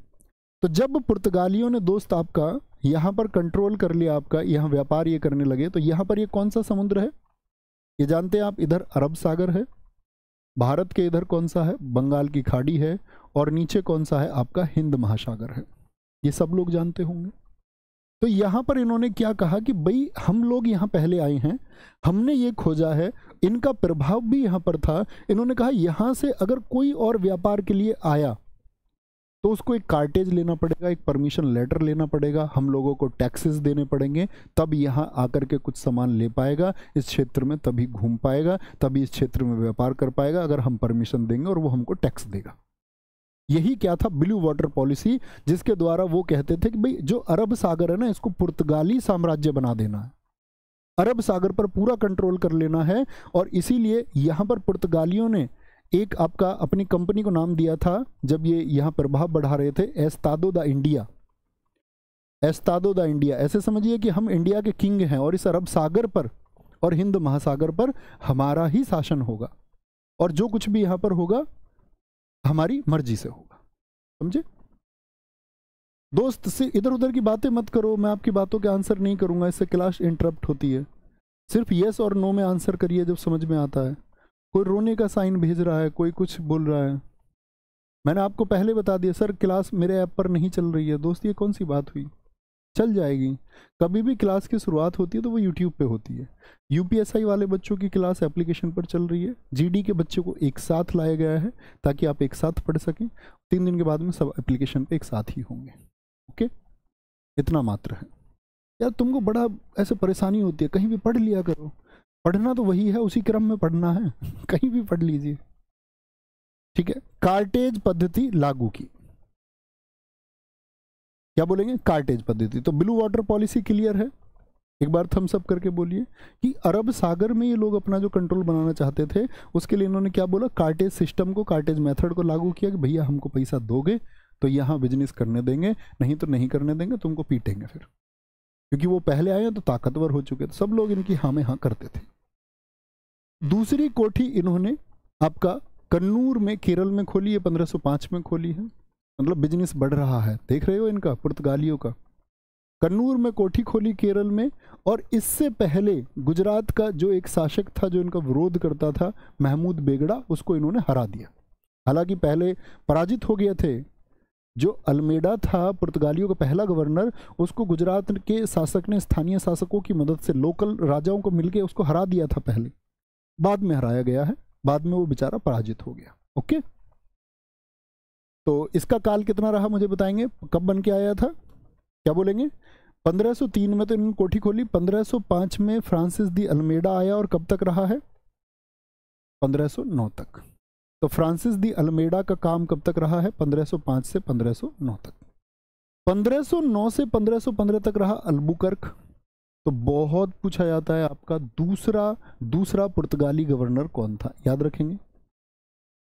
तो जब पुर्तगालियों ने दोस्त आपका यहाँ पर कंट्रोल कर लिया, आपका यहाँ व्यापार ये करने लगे, तो यहाँ पर ये कौन सा समुद्र है ये जानते हैं आप, इधर अरब सागर है, भारत के इधर कौन सा है, बंगाल की खाड़ी है, और नीचे कौन सा है आपका हिंद महासागर है, ये सब लोग जानते होंगे। तो यहाँ पर इन्होंने क्या कहा कि भाई हम लोग यहाँ पहले आए हैं, हमने ये खोजा है, इनका प्रभाव भी यहाँ पर था। इन्होंने कहा यहाँ से अगर कोई और व्यापार के लिए आया तो उसको एक कार्टेज लेना पड़ेगा, एक परमिशन लेटर लेना पड़ेगा, हम लोगों को टैक्सेस देने पड़ेंगे, तब यहाँ आकर के कुछ सामान ले पाएगा इस क्षेत्र में, तभी घूम पाएगा, तभी इस क्षेत्र में व्यापार कर पाएगा, अगर हम परमिशन देंगे और वो हमको टैक्स देगा। यही क्या था, ब्लू वाटर पॉलिसी, जिसके द्वारा वो कहते थे कि भाई जो अरब सागर है ना, इसको पुर्तगाली साम्राज्य बना देना है, अरब सागर पर पूरा कंट्रोल कर लेना है। और इसीलिए यहाँ पर पुर्तगालियों ने एक आपका अपनी कंपनी को नाम दिया था, जब ये यहाँ प्रभाव बढ़ा रहे थे, Estado da India. Estado da India ऐसे समझिए कि हम इंडिया के किंग हैं और इस अरब सागर पर और हिंद महासागर पर हमारा ही शासन होगा, और जो कुछ भी यहाँ पर होगा हमारी मर्जी से होगा। समझे दोस्त, से इधर उधर की बातें मत करो, मैं आपकी बातों के आंसर नहीं करूँगा, इससे क्लास इंटरप्ट होती है। सिर्फ येस और नो में आंसर करिए जब समझ में आता है। कोई रोने का साइन भेज रहा है, कोई कुछ बोल रहा है। मैंने आपको पहले बता दिया सर क्लास मेरे ऐप पर नहीं चल रही है। दोस्त ये कौन सी बात हुई, चल जाएगी। कभी भी क्लास की शुरुआत होती है तो वो यूट्यूब पे होती है। यूपीएसआई वाले बच्चों की क्लास एप्लीकेशन पर चल रही है। जीडी के बच्चों को एक साथ लाया गया है ताकि आप एक साथ पढ़ सकें। तीन दिन के बाद में सब एप्लीकेशन पे एक साथ ही होंगे। ओके, इतना मात्र है यार। तुमको बड़ा ऐसे परेशानी होती है, कहीं भी पढ़ लिया करो। पढ़ना तो वही है, उसी क्रम में पढ़ना है। कहीं भी पढ़ लीजिए, ठीक है। कार्टेज पद्धति लागू की, क्या बोलेंगे, कार्टेज पद्धति। तो ब्लू वाटर पॉलिसी क्लियर है, एक बार थम्स अप करके बोलिए कि अरब सागर में ये लोग अपना जो कंट्रोल बनाना चाहते थे उसके लिए इन्होंने क्या बोला, कार्टेज सिस्टम को, कार्टेज मेथड को लागू किया कि भैया हमको पैसा दोगे तो यहाँ बिजनेस करने देंगे, नहीं तो नहीं करने देंगे, तुमको पीटेंगे फिर। क्योंकि वो पहले आए तो ताकतवर हो चुके थे, सब लोग इनकी हाँ में हाँ करते थे। दूसरी कोठी इन्होंने आपका कन्नूर में, केरल में खोली है, पंद्रह सौ पाँच में खोली है। मतलब बिजनेस बढ़ रहा है, देख रहे हो इनका, पुर्तगालियों का। कन्नूर में कोठी खोली केरल में, और इससे पहले गुजरात का जो एक शासक था जो इनका विरोध करता था, महमूद बेगड़ा, उसको इन्होंने हरा दिया। हालांकि पहले पराजित हो गए थे। जो अल्मेडा था पुर्तगालियों का पहला गवर्नर, उसको गुजरात के शासक ने स्थानीय शासकों की मदद से, लोकल राजाओं को मिलकर उसको हरा दिया था पहले, बाद में हराया गया है, बाद में वो बेचारा पराजित हो गया। ओके, तो इसका काल कितना रहा मुझे बताएंगे, कब बन के आया था, क्या बोलेंगे। पंद्रह सौ तीन में तो इन्होंने कोठी खोली, पंद्रह सौ पाँच में फ्रांसिस डी अल्मेडा आया, और कब तक रहा है, पंद्रह सौ नौ तक। तो फ्रांसिस डी अल्मेडा का काम कब तक रहा है, पंद्रह सौ पाँच से पंद्रह सौ नौ तक। पंद्रह सौ नौ से पंद्रह सौ पंद्रह तक रहा अल्बुकर्क। तो बहुत पूछा जाता है आपका दूसरा दूसरा पुर्तगाली गवर्नर कौन था, याद रखेंगे।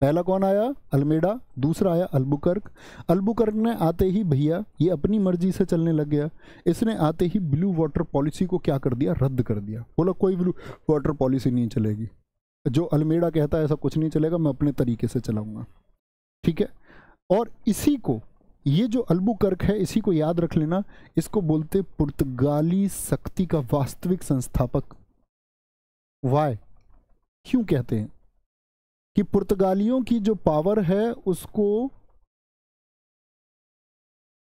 पहला कौन आया, अल्मेडा, दूसरा आया अल्बुकर्क। अल्बुकर्क ने आते ही भैया ये अपनी मर्जी से चलने लग गया। इसने आते ही ब्लू वाटर पॉलिसी को क्या कर दिया, रद्द कर दिया। बोला कोई ब्लू वाटर पॉलिसी नहीं चलेगी, जो अल्मेडा कहता है ऐसा कुछ नहीं चलेगा, मैं अपने तरीके से चलाऊंगा, ठीक है। और इसी को, ये जो अल्बुकर्क है, इसी को याद रख लेना, इसको बोलते पुर्तगाली शक्ति का वास्तविक संस्थापक। वाय क्यों कहते हैं कि पुर्तगालियों की जो पावर है उसको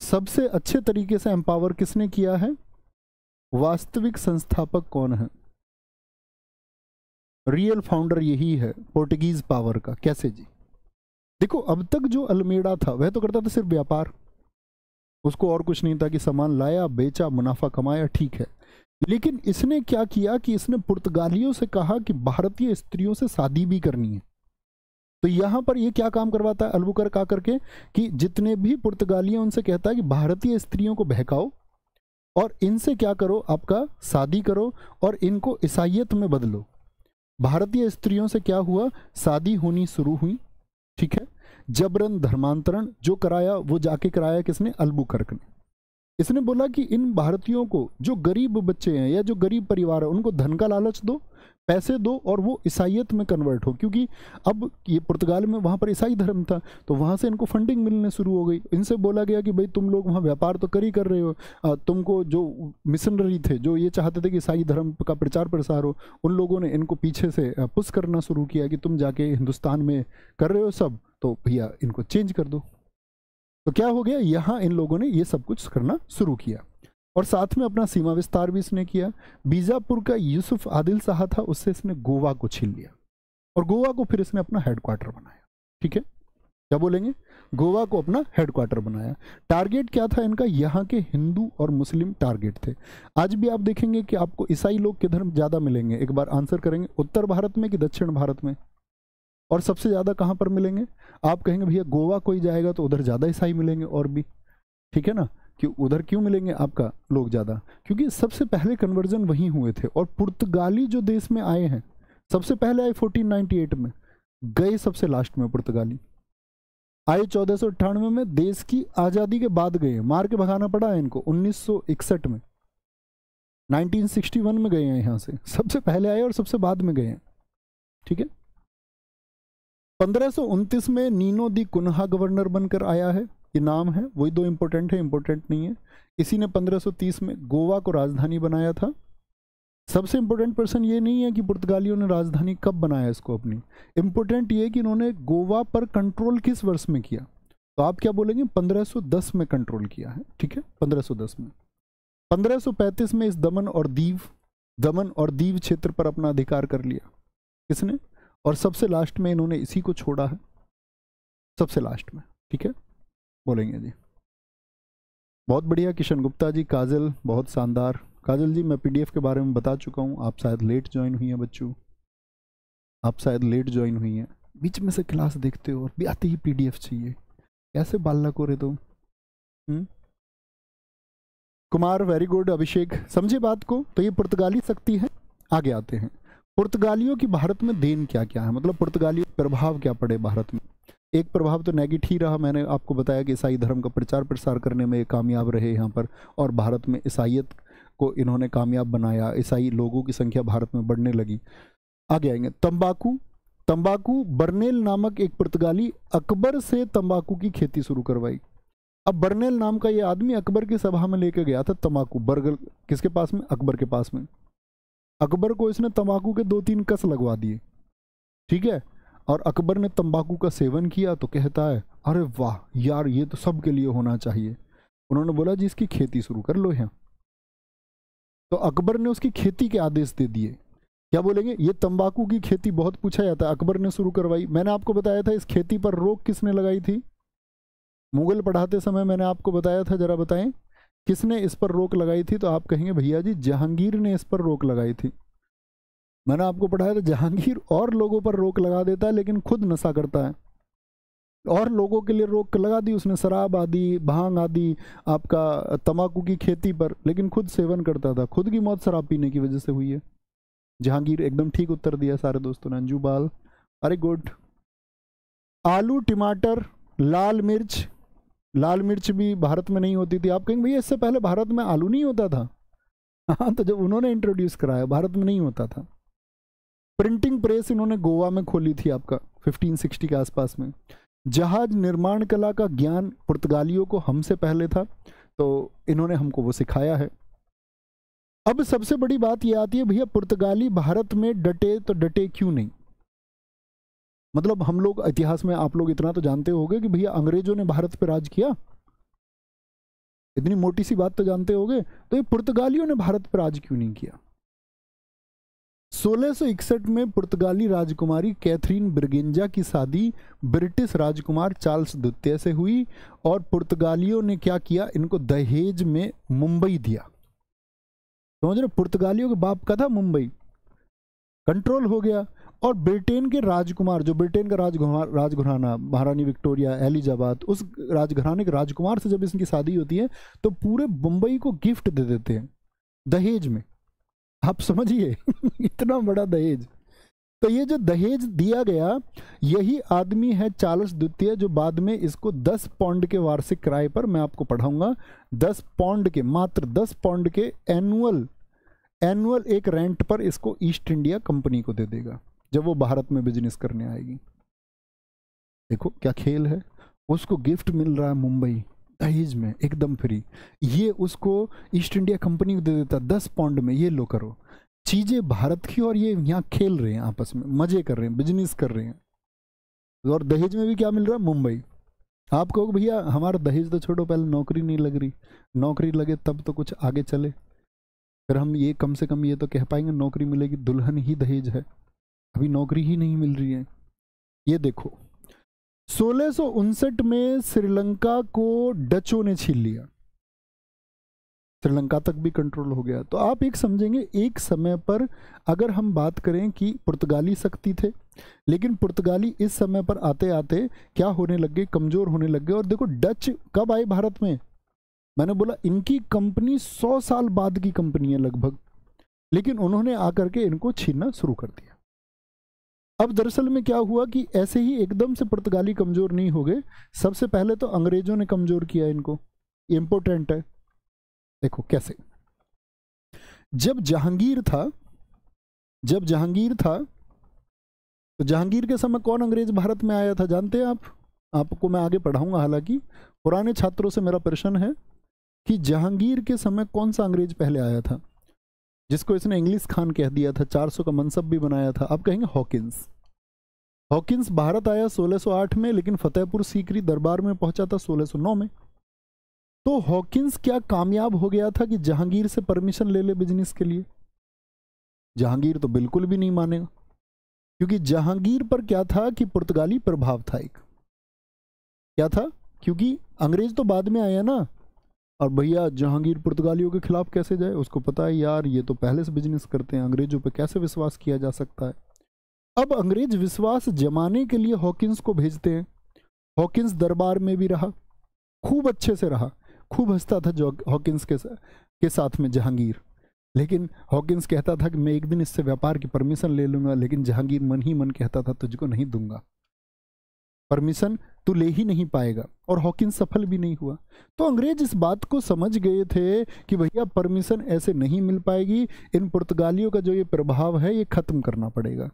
सबसे अच्छे तरीके से एम्पावर किसने किया है, वास्तविक संस्थापक कौन है, रियल फाउंडर यही है पोर्टुगीज पावर का। कैसे जी, देखो अब तक जो अल्मेडा था वह तो करता था सिर्फ व्यापार, उसको और कुछ नहीं था कि सामान लाया, बेचा, मुनाफा कमाया, ठीक है। लेकिन इसने क्या किया कि इसने पुर्तगालियों से कहा कि भारतीय स्त्रियों से शादी भी करनी है। तो यहाँ पर ये क्या काम करवाता है अल्बुकर्क आकर के, कि जितने भी पुर्तगाली हैं उनसे कहता है कि भारतीय स्त्रियों को बहकाओ और इनसे क्या करो, आपका शादी करो और इनको ईसाईयत में बदलो। भारतीय स्त्रियों से क्या हुआ, शादी होनी शुरू हुई, ठीक है। जबरन धर्मांतरण जो कराया वो जाके कराया किसने, अल्बुकर्क ने। इसने बोला कि इन भारतीयों को, जो गरीब बच्चे हैं या जो गरीब परिवार है, उनको धन का लालच दो, पैसे दो, और वो ईसाईयत में कन्वर्ट हो। क्योंकि अब ये पुर्तगाल में वहाँ पर ईसाई धर्म था, तो वहाँ से इनको फंडिंग मिलने शुरू हो गई। इनसे बोला गया कि भाई तुम लोग वहाँ व्यापार तो कर ही कर रहे हो, तुमको जो मिशनरी थे जो ये चाहते थे कि ईसाई धर्म का प्रचार प्रसार हो, उन लोगों ने इनको पीछे से पुश करना शुरू किया कि तुम जाके हिंदुस्तान में कर रहे हो सब, तो भैया इनको चेंज कर दो। तो क्या हो गया, यहाँ इन लोगों ने ये सब कुछ करना शुरू किया, और साथ में अपना सीमा विस्तार भी इसने किया। बीजापुर का यूसुफ आदिल शाह था, उससे इसने गोवा को छीन लिया, और गोवा को फिर इसने अपना हेडक्वार्टर बनाया, ठीक है। क्या बोलेंगे, गोवा को अपना हेडक्वार्टर बनाया। टारगेट क्या था इनका, यहाँ के हिंदू और मुस्लिम टारगेट थे। आज भी आप देखेंगे कि आपको ईसाई लोग के धर्म ज़्यादा मिलेंगे, एक बार आंसर करेंगे, उत्तर भारत में कि दक्षिण भारत में, और सबसे ज़्यादा कहाँ पर मिलेंगे। आप कहेंगे भैया गोवा कोई जाएगा तो उधर ज़्यादा ईसाई मिलेंगे, और भी ठीक है ना, कि उधर क्यों मिलेंगे आपका लोग ज़्यादा, क्योंकि सबसे पहले कन्वर्जन वहीं हुए थे। और पुर्तगाली जो देश में आए हैं, सबसे पहले आए चौदह सौ अट्ठानवे में, गए सबसे लास्ट में पुर्तगाली आए चौदह सौ अट्ठानवे में, देश की आज़ादी के बाद गए, मार के भगाना पड़ा है इनको उन्नीस सौ इकसठ में, उन्नीस सौ इकसठ में गए हैं यहाँ से, सबसे पहले आए और सबसे बाद में गए हैं, ठीक है। पंद्रह सौ उनतीस में नीनो दी कुन्हा गवर्नर बनकर आया है, ये नाम है, वही दो इम्पोर्टेंट है, इम्पोर्टेंट नहीं है। इसी ने पंद्रह सौ तीस में गोवा को राजधानी बनाया था, सबसे इम्पोर्टेंट पर्सन ये नहीं है कि पुर्तगालियों ने राजधानी कब बनाया इसको अपनी, इम्पोर्टेंट ये कि इन्होंने गोवा पर कंट्रोल किस वर्ष में किया। तो आप क्या बोलेंगे, पंद्रह सौ दस में कंट्रोल किया है। ठीक है, पंद्रह सौ दस में। पंद्रह सौ पैंतीस में इस दमन और दीव दमन और दीव क्षेत्र पर अपना अधिकार कर लिया किसने, और सबसे लास्ट में इन्होंने इसी को छोड़ा है, सबसे लास्ट में। ठीक है, बोलेंगे जी बहुत बढ़िया किशन गुप्ता जी, काजल बहुत शानदार। काजल जी मैं पीडीएफ के बारे में बता चुका हूँ, आप शायद लेट ज्वाइन हुई हैं बच्चों, आप शायद लेट ज्वाइन हुई हैं, बीच में से क्लास देखते हो और भी आते ही पीडीएफ चाहिए, कैसे बालना को रहे तुम। कुमार वेरी गुड, अभिषेक समझे बात को। तो ये पुर्तगाली शक्ति है। आगे आते हैं, पुर्तगालियों की भारत में देन क्या क्या है, मतलब पुर्तगालियों के प्रभाव क्या पड़े भारत में। एक प्रभाव तो नेगेटिव ही रहा, मैंने आपको बताया कि ईसाई धर्म का प्रचार प्रसार करने में कामयाब रहे यहाँ पर, और भारत में ईसाईयत को इन्होंने कामयाब बनाया, ईसाई लोगों की संख्या भारत में बढ़ने लगी। आगे आएंगे, तंबाकू तंबाकू बर्नेल नामक एक पुर्तगाली अकबर से तंबाकू की खेती शुरू करवाई। अब बर्नेल नाम का ये आदमी अकबर की सभा में लेके गया था तंबाकू, बर्गल किसके पास में, अकबर के पास में। अकबर को इसने तंबाकू के दो तीन कस लगवा दिए, ठीक है, और अकबर ने तंबाकू का सेवन किया तो कहता है अरे वाह यार ये तो सबके लिए होना चाहिए। उन्होंने बोला जी इसकी खेती शुरू कर लो यहाँ, तो अकबर ने उसकी खेती के आदेश दे दिए। क्या बोलेंगे, ये तंबाकू की खेती बहुत पूछा जाता है, अकबर ने शुरू करवाई। मैंने आपको बताया था इस खेती पर रोक किसने लगाई थी, मुगल पढ़ाते समय मैंने आपको बताया था, जरा बताएं किसने इस पर रोक लगाई थी। तो आप कहेंगे भैया जी जहांगीर ने इस पर रोक लगाई थी। मैंने आपको पढ़ाया था जहांगीर और लोगों पर रोक लगा देता है लेकिन खुद नशा करता है, और लोगों के लिए रोक लगा दी उसने शराब आदि, भांग आदि, आपका तंबाकू की खेती पर, लेकिन खुद सेवन करता था, खुद की मौत शराब पीने की वजह से हुई है। जहांगीर एकदम ठीक उत्तर दिया सारे दोस्तों ने, अंजू बाल अरे गुड। आलू, टमाटर, लाल मिर्च, लाल मिर्च भी भारत में नहीं होती थी। आप कहेंगे भैया इससे पहले भारत में आलू नहीं होता था, हाँ तो जब उन्होंने इंट्रोड्यूस कराया भारत में नहीं होता था। प्रिंटिंग प्रेस इन्होंने गोवा में खोली थी आपका फिफ्टीन सिक्सटी के आसपास में। जहाज निर्माण कला का ज्ञान पुर्तगालियों को हमसे पहले था तो इन्होंने हमको वो सिखाया है। अब सबसे बड़ी बात यह आती है भैया पुर्तगाली भारत में डटे तो डटे क्यों नहीं, मतलब हम लोग इतिहास में आप लोग इतना तो जानते होंगे कि भैया अंग्रेजों ने भारत पर राज किया, इतनी मोटी सी बात तो जानते होंगे, तो ये पुर्तगालियों ने भारत पर राज क्यों नहीं किया। सोलह सौ इकसठ में पुर्तगाली राजकुमारी कैथरीन ब्रगेंजा की शादी ब्रिटिश राजकुमार चार्ल्स द्वितीय से हुई, और पुर्तगालियों ने क्या किया, इनको दहेज में मुंबई दिया। समझ रहे, पुर्तगालियों के बाप का था मुंबई, कंट्रोल हो गया। और ब्रिटेन के राजकुमार, जो ब्रिटेन का राजघराना महारानी विक्टोरिया, एलिजाबेथ, उस राजघराने के राजकुमार से जब इसकी शादी होती है तो पूरे मुंबई को गिफ्ट दे देते हैं दहेज में। आप समझिए इतना बड़ा दहेज। तो ये जो दहेज दिया गया यही आदमी है चार्ल्स द्वितीय, जो बाद में इसको दस पौंड के वार्षिक किराए पर, मैं आपको पढ़ाऊंगा, दस पौंड के, मात्र दस पौंड के एनुअल एनुअल एक रेंट पर इसको ईस्ट इंडिया कंपनी को दे देगा जब वो भारत में बिजनेस करने आएगी। देखो क्या खेल है, उसको गिफ्ट मिल रहा है मुंबई दहेज में एकदम फ्री, ये उसको ईस्ट इंडिया कंपनी को दे देता दस पौंड में, ये लो करो। चीज़ें भारत की, और ये यहाँ खेल रहे हैं आपस में, मजे कर रहे हैं, बिजनेस कर रहे हैं, और दहेज में भी क्या मिल रहा है, मुंबई। आप कहोगे भैया हमारा दहेज तो छोड़ो, पहले नौकरी नहीं लग रही, नौकरी लगे तब तो कुछ आगे चले, फिर हम ये कम से कम ये तो कह पाएंगे नौकरी मिलेगी, दुल्हन ही दहेज है, अभी नौकरी ही नहीं मिल रही है। ये देखो सोलह सौ उनसठ में श्रीलंका को डचों ने छीन लिया, श्रीलंका तक भी कंट्रोल हो गया। तो आप एक समझेंगे, एक समय पर अगर हम बात करें कि पुर्तगाली शक्ति थे, लेकिन पुर्तगाली इस समय पर आते आते क्या होने लग गए, कमजोर होने लग गए। और देखो डच कब आए भारत में, मैंने बोला इनकी कंपनी सौ साल बाद की कंपनी है लगभग, लेकिन उन्होंने आकर के इनको छीनना शुरू कर दिया। अब दरअसल में क्या हुआ कि ऐसे ही एकदम से पुर्तगाली कमज़ोर नहीं हो गए, सबसे पहले तो अंग्रेज़ों ने कमज़ोर किया इनको, ये इम्पोर्टेंट है। देखो कैसे, जब जहांगीर था जब जहांगीर था तो जहांगीर के समय कौन अंग्रेज भारत में आया था जानते हैं आप, आपको मैं आगे पढ़ाऊंगा, हालांकि पुराने छात्रों से मेरा प्रश्न है कि जहांगीर के समय कौन सा अंग्रेज पहले आया था। जिसको इसने इंग्लिश खान कह दिया था, चार सौ का मनसब भी बनाया था। अब कहेंगे हॉकिंस। हॉकिंस भारत आया सोलह सौ आठ में, लेकिन फतेहपुर सीकरी दरबार में पहुंचा था सोलह सौ नौ में। तो हॉकिंस क्या कामयाब हो गया था कि जहांगीर से परमिशन ले ले बिजनेस के लिए? जहांगीर तो बिल्कुल भी नहीं मानेगा, क्योंकि जहांगीर पर क्या था कि पुर्तगाली प्रभाव था। एक क्या था, क्योंकि अंग्रेज तो बाद में आया ना, और भैया जहांगीर पुर्तगालियों के खिलाफ कैसे जाए, उसको पता है यार ये तो पहले से बिजनेस करते हैं, अंग्रेजों पे कैसे विश्वास किया जा सकता है। अब अंग्रेज विश्वास जमाने के लिए हॉकिंस को भेजते हैं। हॉकिंस दरबार में भी रहा, खूब अच्छे से रहा, खूब हंसता था हॉकिंस के सा, के साथ में जहांगीर। लेकिन हॉकिंस कहता था कि मैं एक दिन इससे व्यापार की परमिशन ले लूँगा, लेकिन जहांगीर मन ही मन कहता था तुझको नहीं दूंगा परमिशन, तो ले ही नहीं पाएगा। और हॉकिंस सफल भी नहीं हुआ। तो अंग्रेज इस बात को समझ गए थे कि भैया परमिशन ऐसे नहीं मिल पाएगी, इन पुर्तगालियों का जो ये प्रभाव है ये ख़त्म करना पड़ेगा।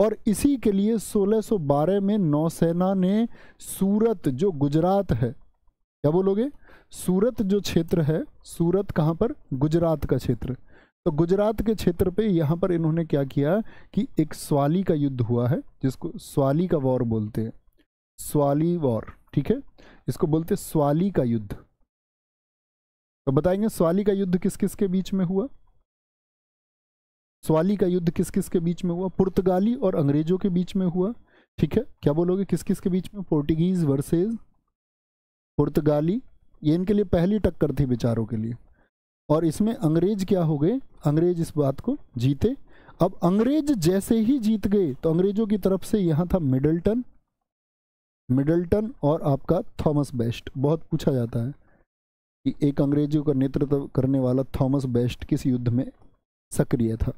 और इसी के लिए सोलह सौ बारह में नौसेना ने सूरत, जो गुजरात है, क्या बोलोगे, सूरत जो क्षेत्र है, सूरत कहाँ पर, गुजरात का क्षेत्र, तो गुजरात के क्षेत्र पे यहाँ पर इन्होंने क्या किया कि एक स्वाली का युद्ध हुआ है, जिसको स्वाली का वॉर बोलते हैं, स्वाली वॉर, ठीक है, इसको बोलते स्वाली का युद्ध। तो बताएंगे स्वाली का युद्ध किस किस के बीच में हुआ, स्वाली का युद्ध किस किस के बीच में हुआ, पुर्तगाली और अंग्रेजों के बीच में हुआ, ठीक है। क्या बोलोगे किस किस के बीच में, पोर्टुगीज वर्सेस पुर्तगाली, ये इनके लिए पहली टक्कर थी बेचारों के लिए। और इसमें अंग्रेज क्या हो गए, अंग्रेज इस बात को जीते। अब अंग्रेज जैसे ही जीत गए तो अंग्रेजों की तरफ से यहाँ था मिडलटन, मिडलटन और आपका थॉमस बेस्ट। बहुत पूछा जाता है कि एक अंग्रेजों का नेतृत्व करने वाला थॉमस बेस्ट किस युद्ध में सक्रिय था।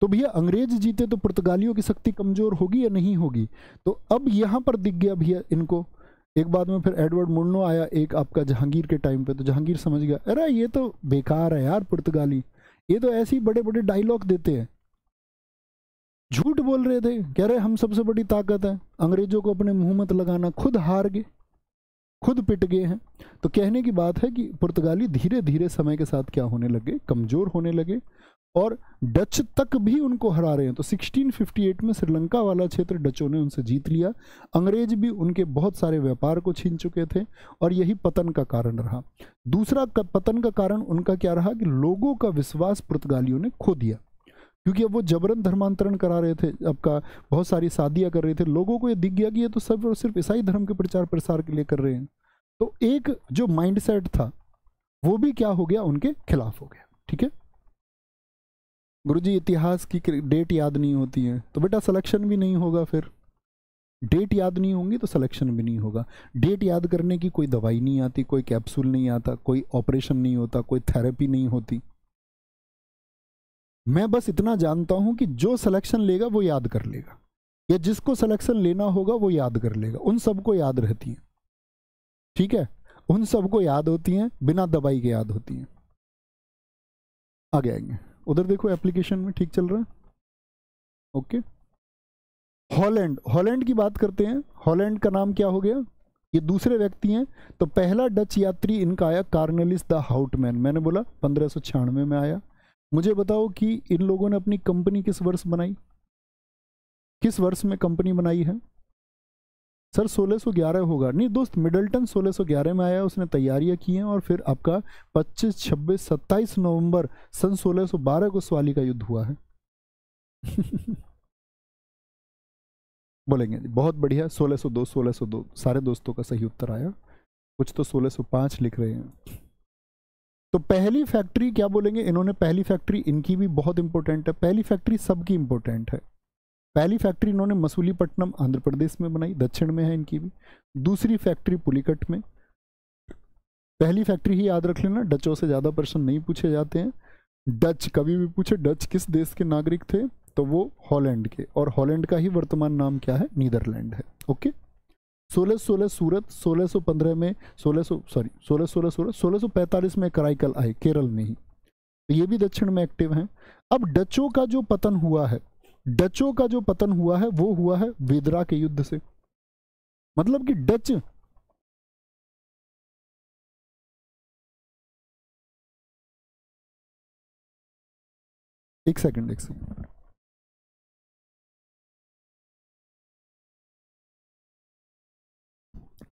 तो भैया अंग्रेज जीते तो पुर्तगालियों की शक्ति कमजोर होगी या नहीं होगी? तो अब यहाँ पर दिख गया भैया इनको। एक बाद में फिर एडवर्ड मुर्नो आया, एक आपका जहांगीर के टाइम पे, तो जहांगीर समझ गया अरे ये तो बेकार है यार पुर्तगाली, ये तो ऐसे ही बड़े बड़े डायलॉग देते हैं, झूठ बोल रहे थे, कह रहे हम सबसे बड़ी ताकत है, अंग्रेजों को अपने मुँह मत लगाना। खुद हार गए, खुद पिट गए हैं। तो कहने की बात है कि पुर्तगाली धीरे धीरे समय के साथ क्या होने लगे, कमज़ोर होने लगे, और डच तक भी उनको हरा रहे हैं। तो सोलह सौ अट्ठावन में श्रीलंका वाला क्षेत्र डचों ने उनसे जीत लिया। अंग्रेज भी उनके बहुत सारे व्यापार को छीन चुके थे, और यही पतन का कारण रहा। दूसरा का पतन का कारण उनका क्या रहा कि लोगों का विश्वास पुर्तगालियों ने खो दिया, क्योंकि अब वो जबरन धर्मांतरण करा रहे थे, आपका बहुत सारी शादियाँ कर रहे थे। लोगों को ये दिख गया कि ये तो सब और सिर्फ ईसाई धर्म के प्रचार प्रसार के लिए कर रहे हैं। तो एक जो माइंडसेट था वो भी क्या हो गया, उनके खिलाफ हो गया, ठीक है। गुरुजी इतिहास की डेट याद नहीं होती है, तो बेटा सिलेक्शन भी नहीं होगा, फिर डेट याद नहीं होंगी तो सिलेक्शन भी नहीं होगा। डेट याद करने की कोई दवाई नहीं आती, कोई कैप्सूल नहीं आता, कोई ऑपरेशन नहीं होता, कोई थेरेपी नहीं होती। मैं बस इतना जानता हूं कि जो सिलेक्शन लेगा वो याद कर लेगा, या जिसको सिलेक्शन लेना होगा वो याद कर लेगा। उन सबको याद रहती हैं, ठीक है, उन सबको याद होती हैं, बिना दवाई के याद होती हैं। आगे आएंगे, उधर देखो एप्लीकेशन में ठीक चल रहा है, ओके। हॉलैंड, हॉलैंड की बात करते हैं। हॉलैंड का नाम क्या हो गया, ये दूसरे व्यक्ति हैं। तो पहला डच यात्री इनका आया कॉर्नेलिस द हाउटमैन, मैंने बोला पंद्रह सौ छियानवे में आया। मुझे बताओ कि इन लोगों ने अपनी कंपनी किस वर्ष बनाई, किस वर्ष में कंपनी बनाई है? सर सोलह सौ ग्यारह होगा, नहीं दोस्त मिडलटन सोलह सौ ग्यारह में आया, उसने तैयारियां की हैं, और फिर आपका पच्चीस, छब्बीस, सत्ताईस नवंबर सन सोलह सौ बारह को स्वाली का युद्ध हुआ है। बोलेंगे जी बहुत बढ़िया, सोलह सौ दो, सोलह सौ दो सारे दोस्तों का सही उत्तर आया, कुछ तो सोलह सौ पाँच लिख रहे हैं। तो पहली फैक्ट्री क्या बोलेंगे इन्होंने, पहली फैक्ट्री इनकी भी बहुत इंपॉर्टेंट है, पहली फैक्ट्री सबकी इंपॉर्टेंट है। पहली फैक्ट्री इन्होंने मसूलीपट्टनम आंध्र प्रदेश में बनाई, दक्षिण में है इनकी भी। दूसरी फैक्ट्री पुलिकट में। पहली फैक्ट्री ही याद रख लेना, डचों से ज़्यादा प्रश्न नहीं पूछे जाते हैं। डच कभी भी पूछे डच किस देश के नागरिक थे, तो वो हॉलैंड के, और हॉलैंड का ही वर्तमान नाम क्या है, नीदरलैंड है, ओके। सोलह सोलह सूरत, सोलह सौ पंद्रह में सोलह सौ सॉरी सोलह सोलह सोलह सोलह सौ पैंतालीस में कराईकल आए, केरल में ही, तो ये भी दक्षिण में एक्टिव हैं। अब डचों का जो पतन हुआ है, डचों का जो पतन हुआ है वो हुआ है वेदरा के युद्ध से। मतलब कि डच एक सेकंड एक सेकंड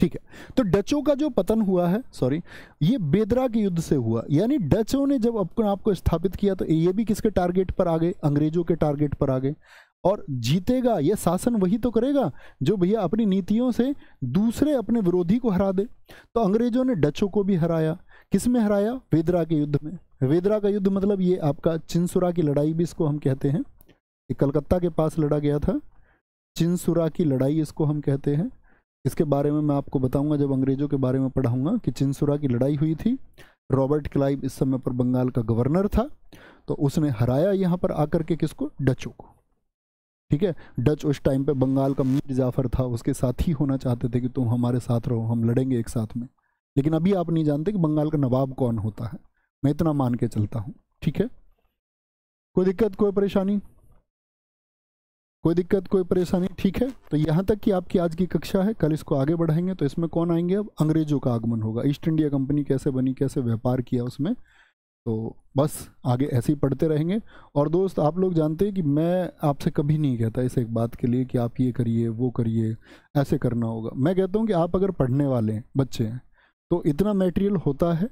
ठीक है। तो डचों का जो पतन हुआ है, सॉरी, ये बेदरा के युद्ध से हुआ, यानी डचों ने जब अपने आप को स्थापित किया तो ये भी किसके टारगेट पर आ गए, अंग्रेजों के टारगेट पर आ गए। और जीतेगा, ये शासन वही तो करेगा जो भैया अपनी नीतियों से दूसरे अपने विरोधी को हरा दे। तो अंग्रेजों ने डचों को भी हराया, किस में हराया, वेदरा के युद्ध में। वेदरा का युद्ध मतलब ये आपका चिनसुरा की लड़ाई भी इसको हम कहते हैं, ये कलकत्ता के पास लड़ा गया था, चिनसुरा की लड़ाई इसको हम कहते हैं। इसके बारे में मैं आपको बताऊंगा जब अंग्रेजों के बारे में पढ़ाऊंगा कि चिनसुरा की लड़ाई हुई थी। रॉबर्ट क्लाइव इस समय पर बंगाल का गवर्नर था, तो उसने हराया यहाँ पर आकर के किसको, डचों को, ठीक है। डच उस टाइम पे बंगाल का मीर जाफ़र था, उसके साथ ही होना चाहते थे कि तुम हमारे साथ रहो, हम लड़ेंगे एक साथ में। लेकिन अभी आप नहीं जानते कि बंगाल का नवाब कौन होता है, मैं इतना मान के चलता हूँ, ठीक है। कोई दिक्कत कोई परेशानी, कोई दिक्कत कोई परेशानी, ठीक है। तो यहाँ तक कि आपकी आज की कक्षा है, कल इसको आगे बढ़ाएंगे। तो इसमें कौन आएंगे, अब अंग्रेजों का आगमन होगा, ईस्ट इंडिया कंपनी कैसे बनी, कैसे व्यापार किया उसमें। तो बस आगे ऐसे ही पढ़ते रहेंगे। और दोस्त आप लोग जानते हैं कि मैं आपसे कभी नहीं कहता इस एक बात के लिए कि आप ये करिए वो करिए, ऐसे करना होगा। मैं कहता हूँ कि आप अगर पढ़ने वाले हैं, बच्चे हैं, तो इतना मटेरियल होता है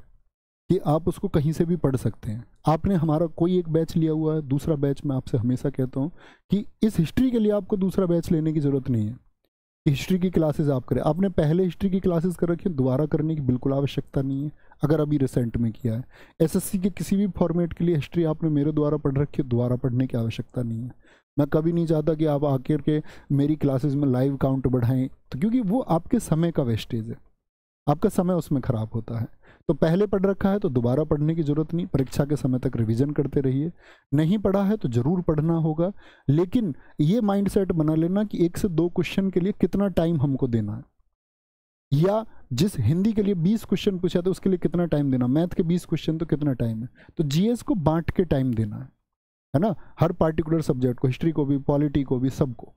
कि आप उसको कहीं से भी पढ़ सकते हैं। आपने हमारा कोई एक बैच लिया हुआ है, दूसरा बैच मैं आपसे हमेशा कहता हूँ कि इस हिस्ट्री के लिए आपको दूसरा बैच लेने की ज़रूरत नहीं है कि हिस्ट्री की क्लासेस आप करें। आपने पहले हिस्ट्री की क्लासेस कर रखी है, दोबारा करने की बिल्कुल आवश्यकता नहीं है अगर अभी रिसेंट में किया है। एसएससी के किसी भी फॉर्मेट के लिए हिस्ट्री आपने मेरे द्वारा पढ़ रखी है, दोबारा पढ़ने की आवश्यकता नहीं है। मैं कभी नहीं चाहता कि आप आकर के मेरी क्लासेस में लाइव काउंट बढ़ाएँ, तो क्योंकि वो आपके समय का वेस्टेज है, आपका समय उसमें ख़राब होता है। तो पहले पढ़ रखा है तो दोबारा पढ़ने की ज़रूरत नहीं, परीक्षा के समय तक रिवीजन करते रहिए। नहीं पढ़ा है तो ज़रूर पढ़ना होगा, लेकिन ये माइंडसेट बना लेना कि एक से दो क्वेश्चन के लिए कितना टाइम हमको देना है, या जिस हिंदी के लिए बीस क्वेश्चन पूछा था उसके लिए कितना टाइम देना, मैथ के बीस क्वेश्चन तो कितना टाइम है। तो जीएस को बांट के टाइम देना है, है ना, हर पार्टिकुलर सब्जेक्ट को, हिस्ट्री को भी, पॉलिटी को भी, सबको।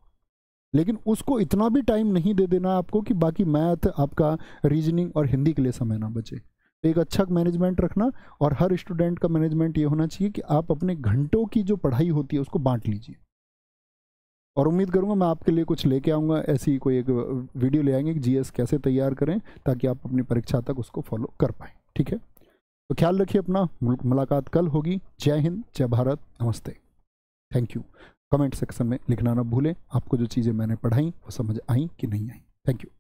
लेकिन उसको इतना भी टाइम नहीं दे देना आपको कि बाकी मैथ, आपका रीजनिंग और हिंदी के लिए समय ना बचे। एक अच्छा मैनेजमेंट रखना, और हर स्टूडेंट का मैनेजमेंट ये होना चाहिए कि आप अपने घंटों की जो पढ़ाई होती है उसको बांट लीजिए। और उम्मीद करूंगा मैं आपके लिए कुछ लेके आऊँगा, ऐसी कोई एक वीडियो ले आएंगे कि जीएस कैसे तैयार करें ताकि आप अपनी परीक्षा तक उसको फॉलो कर पाएँ, ठीक है। तो ख्याल रखिए अपना, मुलाकात कल होगी। जय हिंद, जय भारत, नमस्ते, थैंक यू। कमेंट सेक्शन में लिखना ना भूलें आपको जो चीज़ें मैंने पढ़ाई वो समझ आई कि नहीं आई। Thank you.